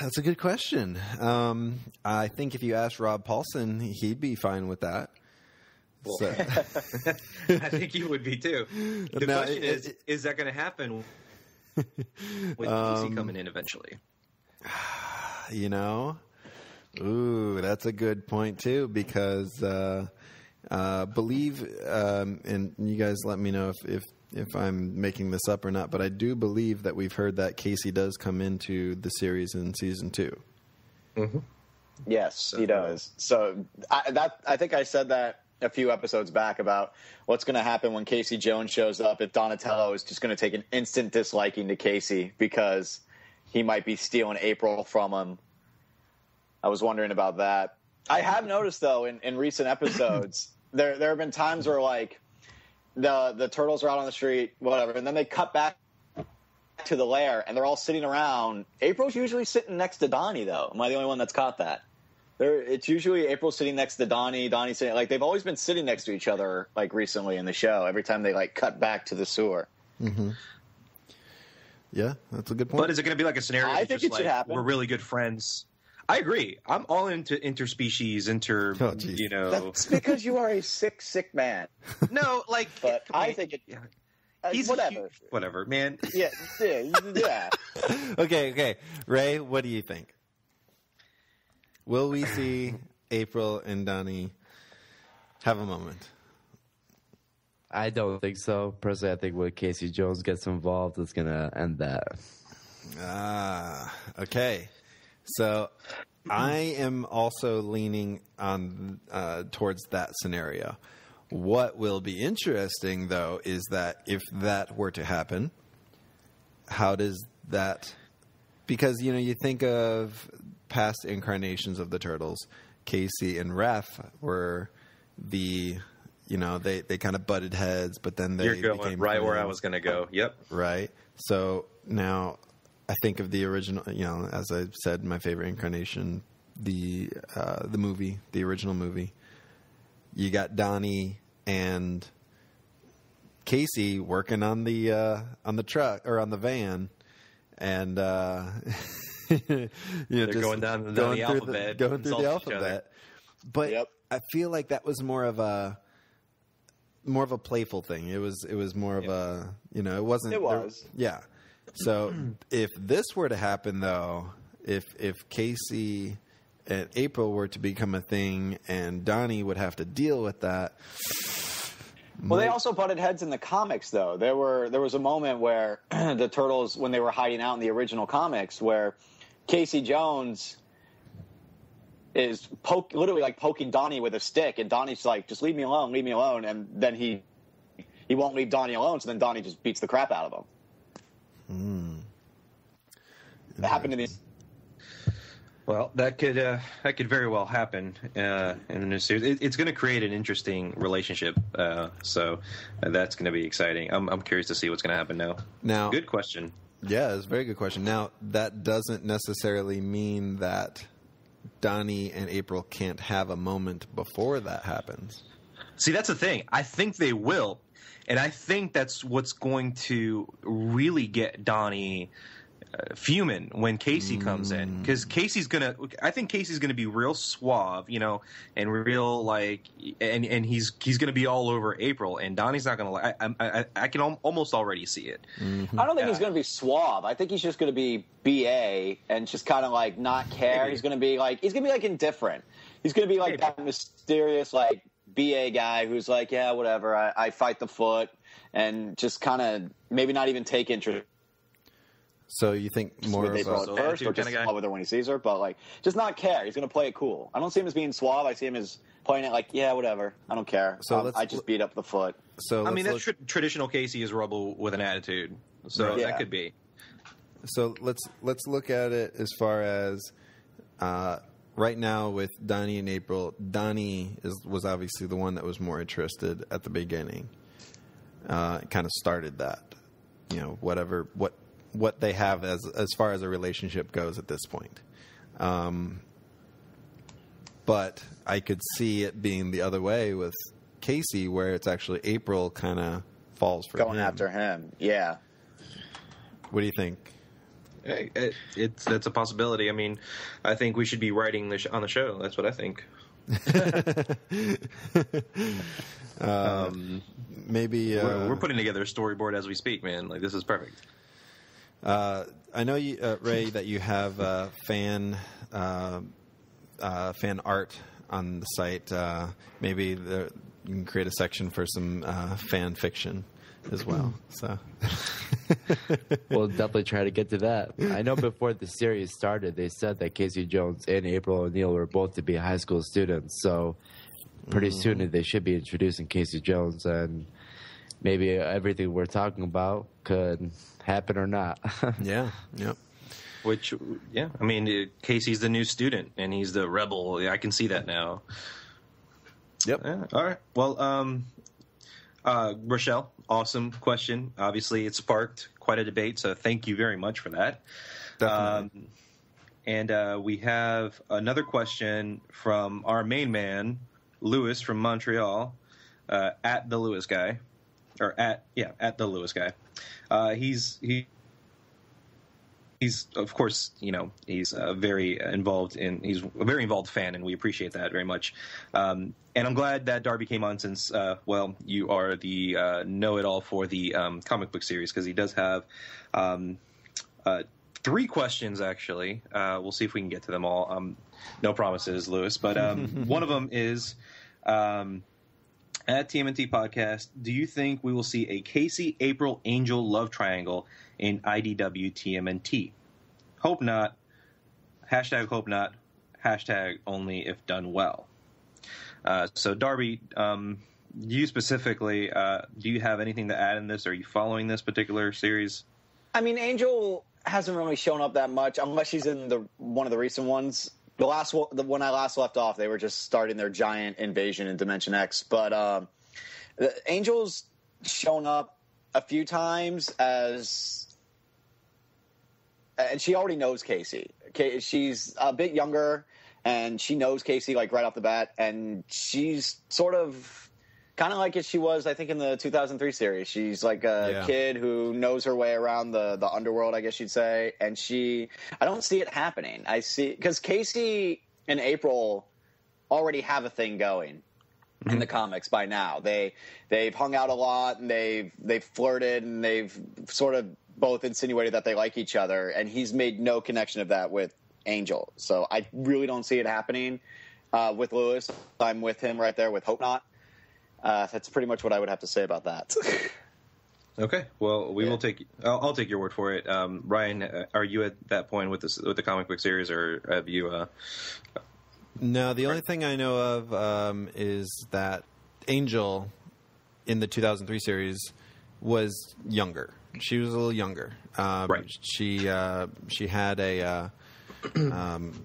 that's a good question. Um, I think if you asked Rob Paulson, he'd be fine with that. Well, so. I think he would be too. The now, question it, is: it, is that going to happen? With um, Lucy coming in eventually, you know, ooh, that's a good point too, because uh, uh, believe, um, and you guys let me know if, if if I'm making this up or not, but I do believe that we've heard that Casey does come into the series in season two. Mm-hmm. Yes, so. He does. So I, that I think I said that a few episodes back about what's going to happen when Casey Jones shows up, if Donatello is just going to take an instant disliking to Casey because he might be stealing April from him. I was wondering about that. I have noticed, though, in, in recent episodes, there there have been times where, like, the, the turtles are out on the street, whatever, and then they cut back to the lair, and they're all sitting around. April's usually sitting next to Donnie, though. Am I the only one that's caught that? They're, it's usually April sitting next to Donnie, Donnie sitting, like, they've always been sitting next to each other, like, recently in the show, every time they, like, cut back to the sewer. Mm-hmm. Yeah, that's a good point. But is it going to be, like, a scenario? I think just, it should like, happen. We're really good friends. I agree. I'm all into interspecies, inter, oh, you know. That's because you are a sick, sick man. No, like. But I mean, think it. Yeah. Uh, He's whatever. Huge, whatever, man. Yeah, yeah, yeah. Okay, okay. Ray, what do you think? Will we see April and Donnie have a moment? I don't think so. Personally, I think when Casey Jones gets involved, it's going to end that. Ah, okay. So I am also leaning on uh, towards that scenario. What will be interesting, though, is that if that were to happen, how does that... Because, you know, you think of... past incarnations of the Turtles, Casey and Raph were the, you know, they, they kind of butted heads, but then they You're going became right where I was going to go. Yep. Right. So now I think of the original, you know, as I said, my favorite incarnation, the, uh, the movie, the original movie, you got Donnie and Casey working on the, uh, on the truck or on the van. And, uh, you know, they're going down, down going the alphabet, the, going through the alphabet. But yep. I feel like that was more of a more of a playful thing. It was it was more of yep. a you know it wasn't it was there, yeah. So if this were to happen though, if if Casey and April were to become a thing, and Donnie would have to deal with that. Well, they also butted heads in the comics, though. There were there was a moment where the Turtles, when they were hiding out in the original comics, where Casey Jones is poke, literally like poking Donnie with a stick, and Donnie's like, just leave me alone, leave me alone. And then he he won't leave Donnie alone, so then Donnie just beats the crap out of him. Mm. It happened to these. Well, that could uh, that could very well happen uh, in the new series. It, it's going to create an interesting relationship, uh, so that's going to be exciting. I'm, I'm curious to see what's going to happen now. Now, good question. Yeah, it's a very good question. Now, that doesn't necessarily mean that Donnie and April can't have a moment before that happens. See, that's the thing. I think they will, and I think that's what's going to really get Donnie fuming when Casey comes mm. in, because Casey's gonna, I think Casey's gonna be real suave, you know, and real like, and and he's he's gonna be all over April, and Donnie's not gonna like. I, I I can almost already see it. Mm-hmm. I don't think yeah. he's gonna be suave. I think he's just gonna be B A and just kind of like not care. Maybe. He's gonna be like he's gonna be like indifferent. He's gonna be like Maybe. that mysterious like B A guy who's like, yeah, whatever. I, I fight the foot. And just kind of maybe not even take interest. So you think more of a first or just in love with her when he sees her, but like just not care. He's going to play it cool. I don't see him as being suave. I see him as playing it like, yeah, whatever. I don't care. So um, I just beat up the foot. So I mean, that's tra- traditional Casey is rubble with an attitude. So yeah. that could be. So let's let's look at it as far as uh, right now with Donnie and April. Donnie is, was obviously the one that was more interested at the beginning. Uh, kind of started that, you know, whatever, what, what they have as, as far as a relationship goes at this point. Um, but I could see it being the other way with Casey, where it's actually April kind of falls for going him. after him. Yeah. What do you think? It, it, it's, that's a possibility. I mean, I think we should be writing this on the show. That's what I think. um, maybe uh, we're, we're putting together a storyboard as we speak, man. Like this is perfect. Uh, I know, you, uh, Ray, that you have uh, fan uh, uh, fan art on the site. Uh, maybe there, you can create a section for some uh, fan fiction as well. So we'll definitely try to get to that. I know before the series started, they said that Casey Jones and April O'Neil were both to be high school students. So pretty mm. soon they should be introducing Casey Jones, and maybe everything we're talking about could happen or not. yeah. Yep. Which, yeah, I mean, Casey's the new student, and he's the rebel. I can see that now. Yep. Yeah. All right. Well, um, uh, Rochelle. Awesome question. Obviously, it sparked quite a debate, so thank you very much for that. Definitely. Um, and uh, we have another question from our main man, Lewis from Montreal, uh, at the Lewis guy, or at yeah, at the Lewis guy. Uh, he's he. He's, of course, you know, he's uh, very involved in, he's a very involved fan, and we appreciate that very much. Um, and I'm glad that Darby came on since, uh, well, you are the uh, know-it-all for the um, comic book series, because he does have um, uh, three questions, actually. Uh, we'll see if we can get to them all. Um, no promises, Lewis. But um, one of them is, um, at T M N T Podcast, do you think we will see a Casey-April Angel love triangle in I D W T M N T? Hope not. Hashtag hope not. Hashtag only if done well. Uh, so, Darby, um, you specifically, uh, do you have anything to add in this? Are you following this particular series? I mean, Angel hasn't really shown up that much, unless she's in the one of the recent ones. The last one, the one I last left off, they were just starting their giant invasion in Dimension X. But um, Angel's shown up a few times as... And she already knows Casey. She's a bit younger, and she knows Casey like right off the bat. And she's sort of kind of like as she was, I think, in the two thousand three series. She's like a yeah. kid who knows her way around the, the underworld, I guess you'd say. And she, I don't see it happening. I see, because Casey and April already have a thing going in the comics by now. They they've hung out a lot, and they've they've flirted, and they've sort of both insinuated that they like each other, and he's made no connection of that with Angel. So I really don't see it happening uh, with Lewis. I'm with him right there with hope not. Uh, that's pretty much what I would have to say about that. Okay, well, we yeah. will take. I'll, I'll take your word for it. Um, Ryan, uh, are you at that point with this with the comic book series, or have you? Uh, No, the only thing I know of um, is that Angel in the two thousand three series was younger. She was a little younger. Um, right. She uh, she had a uh, um,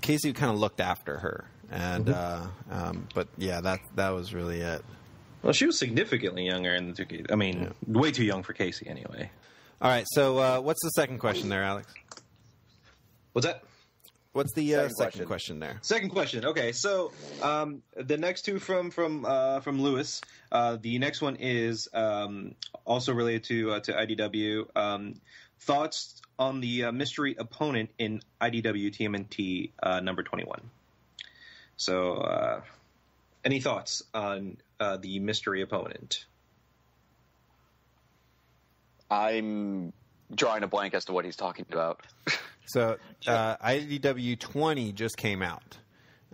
Casey kind of looked after her, and mm-hmm. uh, um, but yeah, that that was really it. Well, she was significantly younger in the. I mean, yeah. way too young for Casey anyway. All right. So, uh, what's the second question there, Alex? What's that? What's the second, uh, second question. question there? Second question. Okay, so um, the next two from from uh, from Lewis. Uh, the next one is um, also related to uh, to I D W. Um, thoughts on the uh, mystery opponent in I D W T M N T uh, number twenty-one. So, uh, any thoughts on uh, the mystery opponent? I'm drawing a blank as to what he's talking about. So uh, I D W twenty just came out,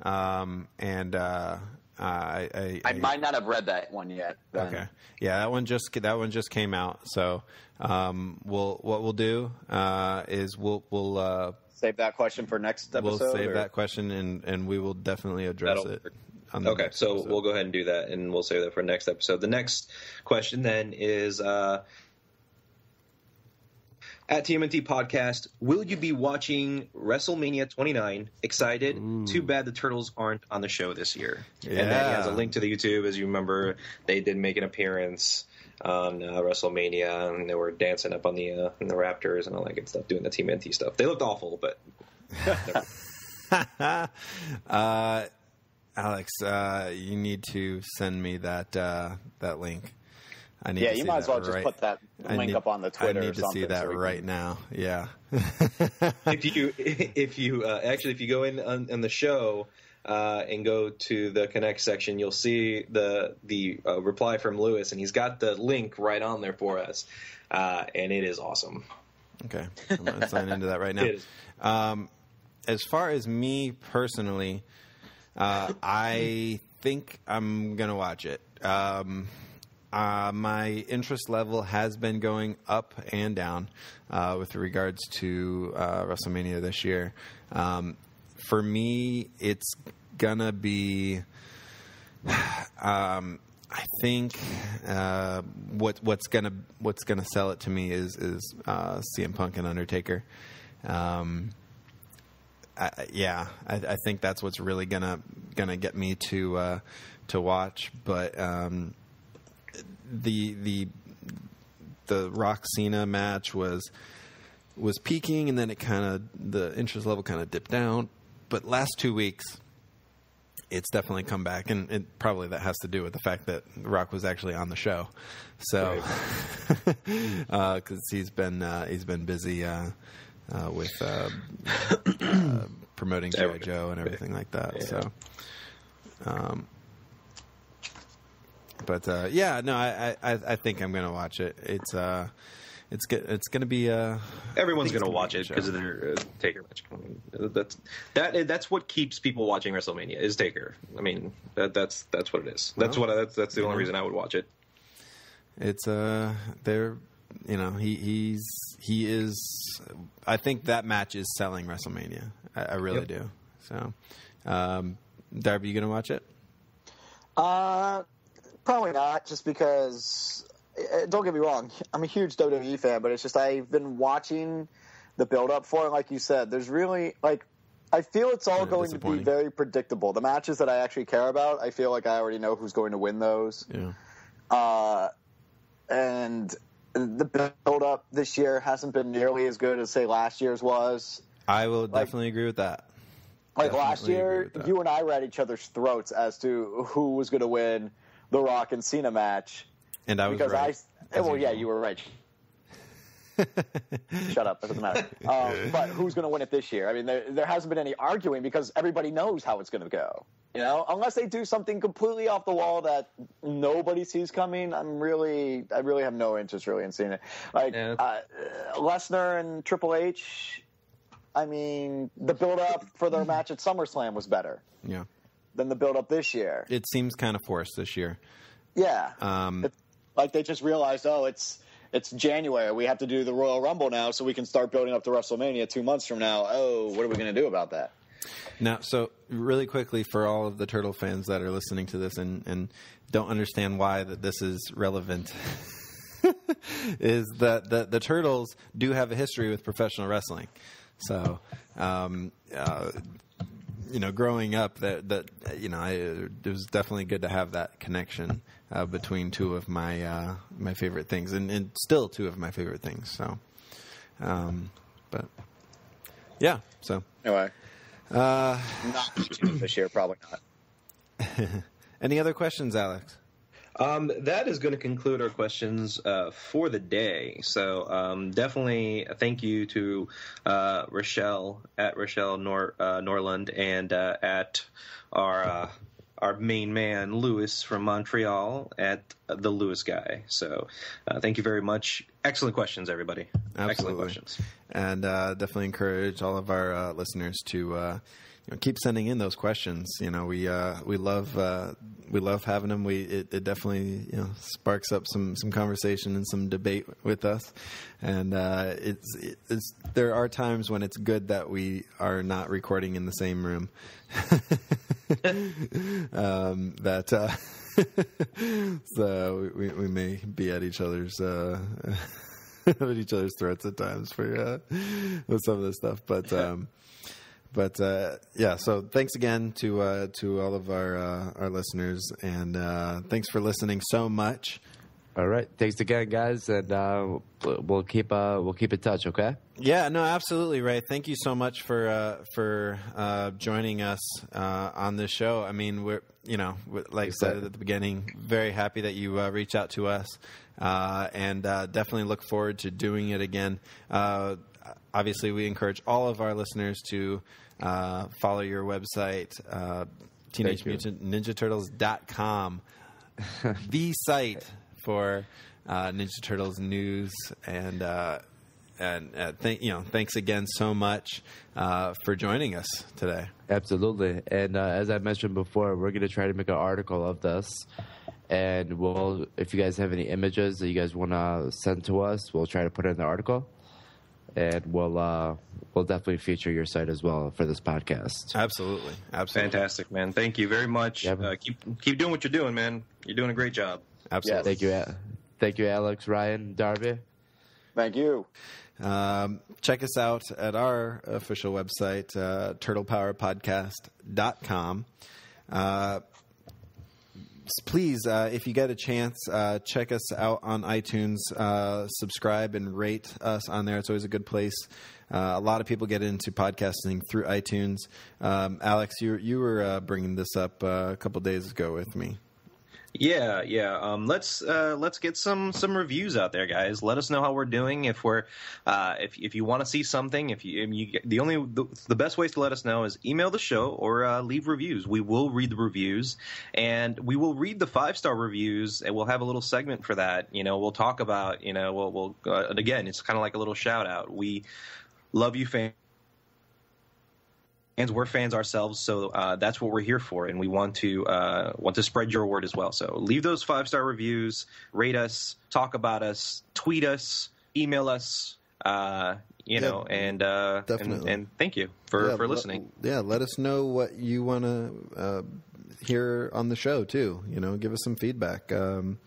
um, and uh, I, I, I, I might not have read that one yet. Then. Okay, yeah, that one just that one just came out. So um, we'll what we'll do uh, is we'll we'll uh, save that question for next episode. We'll save or? that question, and, and we will definitely address That'll it. Work. Okay, so episode. We'll go ahead and do that, and we'll save that for next episode. The next question then is. Uh, At T M N T Podcast, will you be watching WrestleMania twenty-nine? Excited? Ooh. Too bad the Turtles aren't on the show this year. Yeah. And that has a link to the YouTube. As you remember, they did make an appearance on uh, WrestleMania, and they were dancing up on the uh, in the Raptors and all that good stuff, doing the T M N T stuff. They looked awful, but... uh, Alex, uh, you need to send me that uh, that link. I need yeah, to you might as well right. just put that link need, up on the Twitter. I need or something to see that so right can... now. Yeah. if you, if you uh, actually, if you go in on, on the show uh, and go to the Connect section, you'll see the the uh, reply from Lewis, and he's got the link right on there for us, uh, and it is awesome. Okay, I'm going to sign into that right now. It is. Um, as far as me personally, uh, I think I'm going to watch it. Um, Uh, my interest level has been going up and down uh, with regards to uh, WrestleMania this year. Um, for me, it's gonna be, um, I think, uh, what what's gonna what's gonna sell it to me is is uh, C M Punk and Undertaker. Um, I, yeah, I, I think that's what's really gonna gonna get me to uh, to watch, but. Um, The the the Rock Cena match was was peaking, and then it kind of the interest level kind of dipped down. But last two weeks, it's definitely come back, and it, probably that has to do with the fact that Rock was actually on the show. So because uh, he's been uh, he's been busy uh, uh, with uh, uh, promoting G I Joe and everything like that. Yeah. So. Um, But uh, yeah, no, I, I I think I'm gonna watch it. It's uh, it's it's gonna be uh, everyone's gonna, gonna watch it because of their uh, Taker match. I mean, that's that that's what keeps people watching WrestleMania is Taker. I mean, that that's that's what it is. That's well, what I, that's that's the only know. reason I would watch it. It's uh, they're you know he he's he is. I think that match is selling WrestleMania. I, I really yep. do. So, um, Darby, you gonna watch it? Uh. Probably not, just because, don't get me wrong, I'm a huge W W E fan, but it's just I've been watching the build-up for it. Like you said, there's really, like, I feel it's all yeah, going to be very predictable. The matches that I actually care about, I feel like I already know who's going to win those. Yeah. Uh, and the build-up this year hasn't been nearly as good as, say, last year's was. I will like, definitely agree with that. Like, definitely last year, you and I were at each other's throats as to who was going to win The Rock and Cena match, and I was because right. I, well, yeah, you were right. Shut up, doesn't matter. Um, but who's going to win it this year? I mean, there there hasn't been any arguing because everybody knows how it's going to go. You know, unless they do something completely off the wall that nobody sees coming, I'm really, I really have no interest really in seeing it. Like yeah. uh, Lesnar and Triple H. I mean, the build up for their match at SummerSlam was better. Yeah. Than the build-up this year. It seems kind of forced this year. Yeah. Um, it, like they just realized, oh, it's it's January. We have to do the Royal Rumble now so we can start building up to WrestleMania two months from now. Oh, what are we going to do about that? Now, so really quickly for all of the Turtle fans that are listening to this and, and don't understand why that this is relevant is that the, the Turtles do have a history with professional wrestling. So, um, uh, you know, growing up, that that you know, I, it was definitely good to have that connection uh, between two of my uh, my favorite things, and, and still two of my favorite things. So, um, but yeah. So anyway, Uh, not YouTube this year, probably not. Any other questions, Alex? Um, that is going to conclude our questions uh, for the day. So um, definitely a thank you to uh, Rochelle, at Rochelle Nor, uh, Norland, and uh, at our uh, our main man, Lewis from Montreal, at the Lewis Guy. So uh, thank you very much. Excellent questions, everybody. Absolutely. Excellent questions. And uh, definitely encourage all of our uh, listeners to uh, you know, keep sending in those questions. You know, we uh, we love uh, we love having them. We it, it definitely you know sparks up some some conversation and some debate with us. And uh, it's it's there are times when it's good that we are not recording in the same room. um, that. Uh, so we, we may be at each other's uh, at each other's throats at times for uh, with some of this stuff, but um, but uh, yeah. So thanks again to uh, to all of our uh, our listeners, and uh, thanks for listening so much. All right, thanks again, guys, and uh, we'll keep uh, we'll keep in touch. Okay. Yeah, no, absolutely, Ray. Thank you so much for uh, for uh, joining us uh, on this show. I mean, we're you know, like I said at the beginning, very happy that you uh, reached out to us, uh, and uh, definitely look forward to doing it again. Uh, obviously, we encourage all of our listeners to uh, follow your website, uh, Teenage Mutant Ninja Turtles dot com, the site for uh, Ninja Turtles news. And uh, and uh, th- you know, thanks again so much uh, for joining us today. Absolutely, and uh, as I mentioned before, we're going to try to make an article of this, and we'll if you guys have any images that you guys want to send to us, we'll try to put it in the article, and we'll uh, we'll definitely feature your site as well for this podcast. Absolutely, absolutely, fantastic, man. Thank you very much. Yep. Uh, keep keep doing what you're doing, man. You're doing a great job. Absolutely. Yes. Thank you. Thank you, Alex, Ryan, Darby. Thank you. Um, check us out at our official website, uh, turtle power podcast dot com. Uh, please, uh, if you get a chance, uh, check us out on iTunes. Uh, subscribe and rate us on there. It's always a good place. Uh, a lot of people get into podcasting through iTunes. Um, Alex, you, you were uh, bringing this up uh, a couple days ago with me. Yeah, yeah. Um, let's uh, let's get some, some reviews out there, guys. Let us know how we're doing. If we're uh, if if you want to see something, if you, if you the only the, the best ways to let us know is email the show or uh, leave reviews. We will read the reviews, and we will read the five star reviews, and we'll have a little segment for that. You know, we'll talk about you know we'll we'll uh, and again, it's kind of like a little shout out. We love you, fans. And we're fans ourselves, so uh, that's what we're here for, and we want to uh, want to spread your word as well. So leave those five-star reviews, rate us, talk about us, tweet us, email us, uh, you yeah, know, and, uh, and and thank you for, yeah, for listening. Let, yeah, let us know what you want to uh, hear on the show, too. You know, give us some feedback. Um,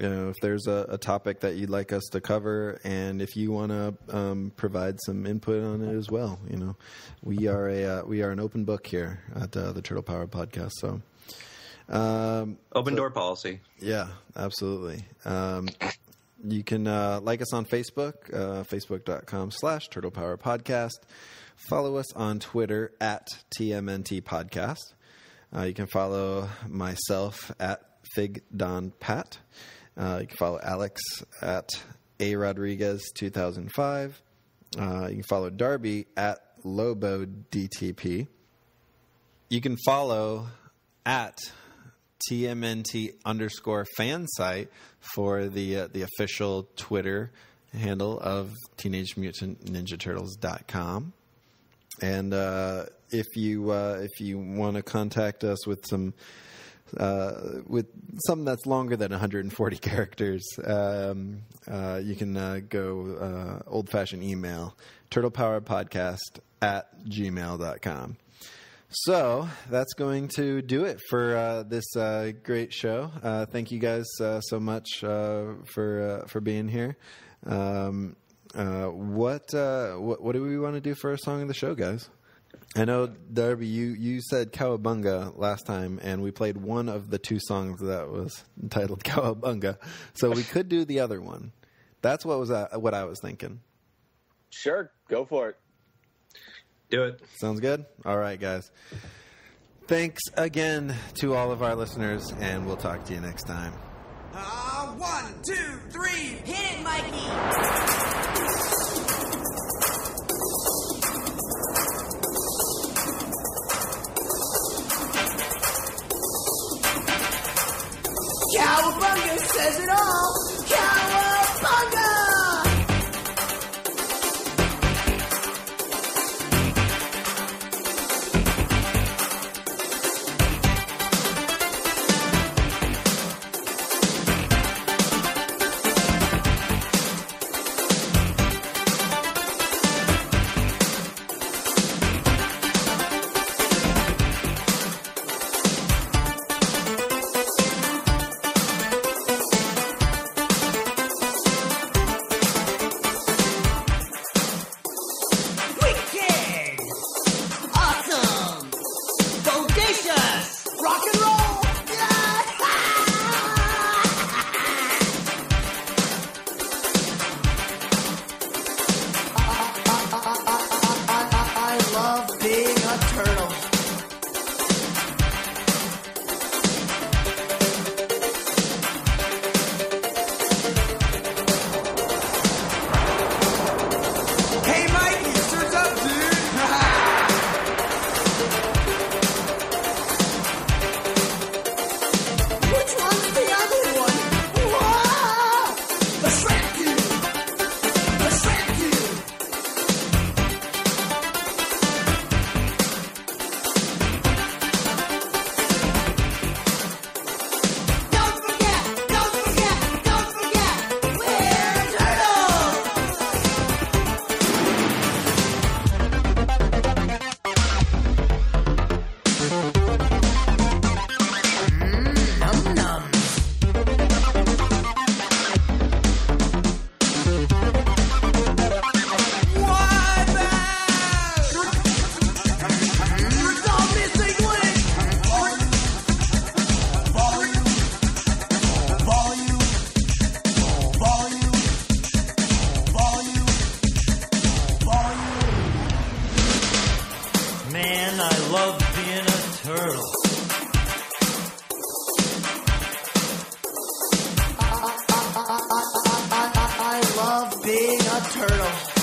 you know, if there's a, a topic that you'd like us to cover, and if you want to um, provide some input on it as well, you know, we are a uh, we are an open book here at uh, the Turtle Power Podcast. So, um, open so, door policy. Yeah, absolutely. Um, you can uh, like us on Facebook, uh, facebook dot com slash Turtle Power Podcast. Follow us on Twitter at T M N T Podcast. Uh, you can follow myself at Fig Don Pat. Uh, you can follow Alex at A Rodriguez two thousand five. Uh, you can follow Darby at Lobo D T P. You can follow at T M N T underscore fan site for the uh, the official Twitter handle of Teenage Mutant Ninja Turtles dot com. And uh, if you uh, if you want to contact us with some. Uh, with something that's longer than one hundred forty characters, um, uh, you can uh, go uh, old-fashioned email, turtle power podcast at gmail dot com. So that's going to do it for uh, this uh, great show. Uh, thank you guys uh, so much uh, for uh, for being here. Um, uh, what, uh, what what do we want to do for our song of the show, guys? I know, Darby, you, you said Cowabunga last time, and we played one of the two songs that was entitled Cowabunga. So we could do the other one. That's what was uh, what I was thinking. Sure. Go for it. Do it. Sounds good? All right, guys. Thanks again to all of our listeners, and we'll talk to you next time. Uh, one, two, three. Hit it, Mikey. Cowabunga says it all. Cowabunga! Turtle.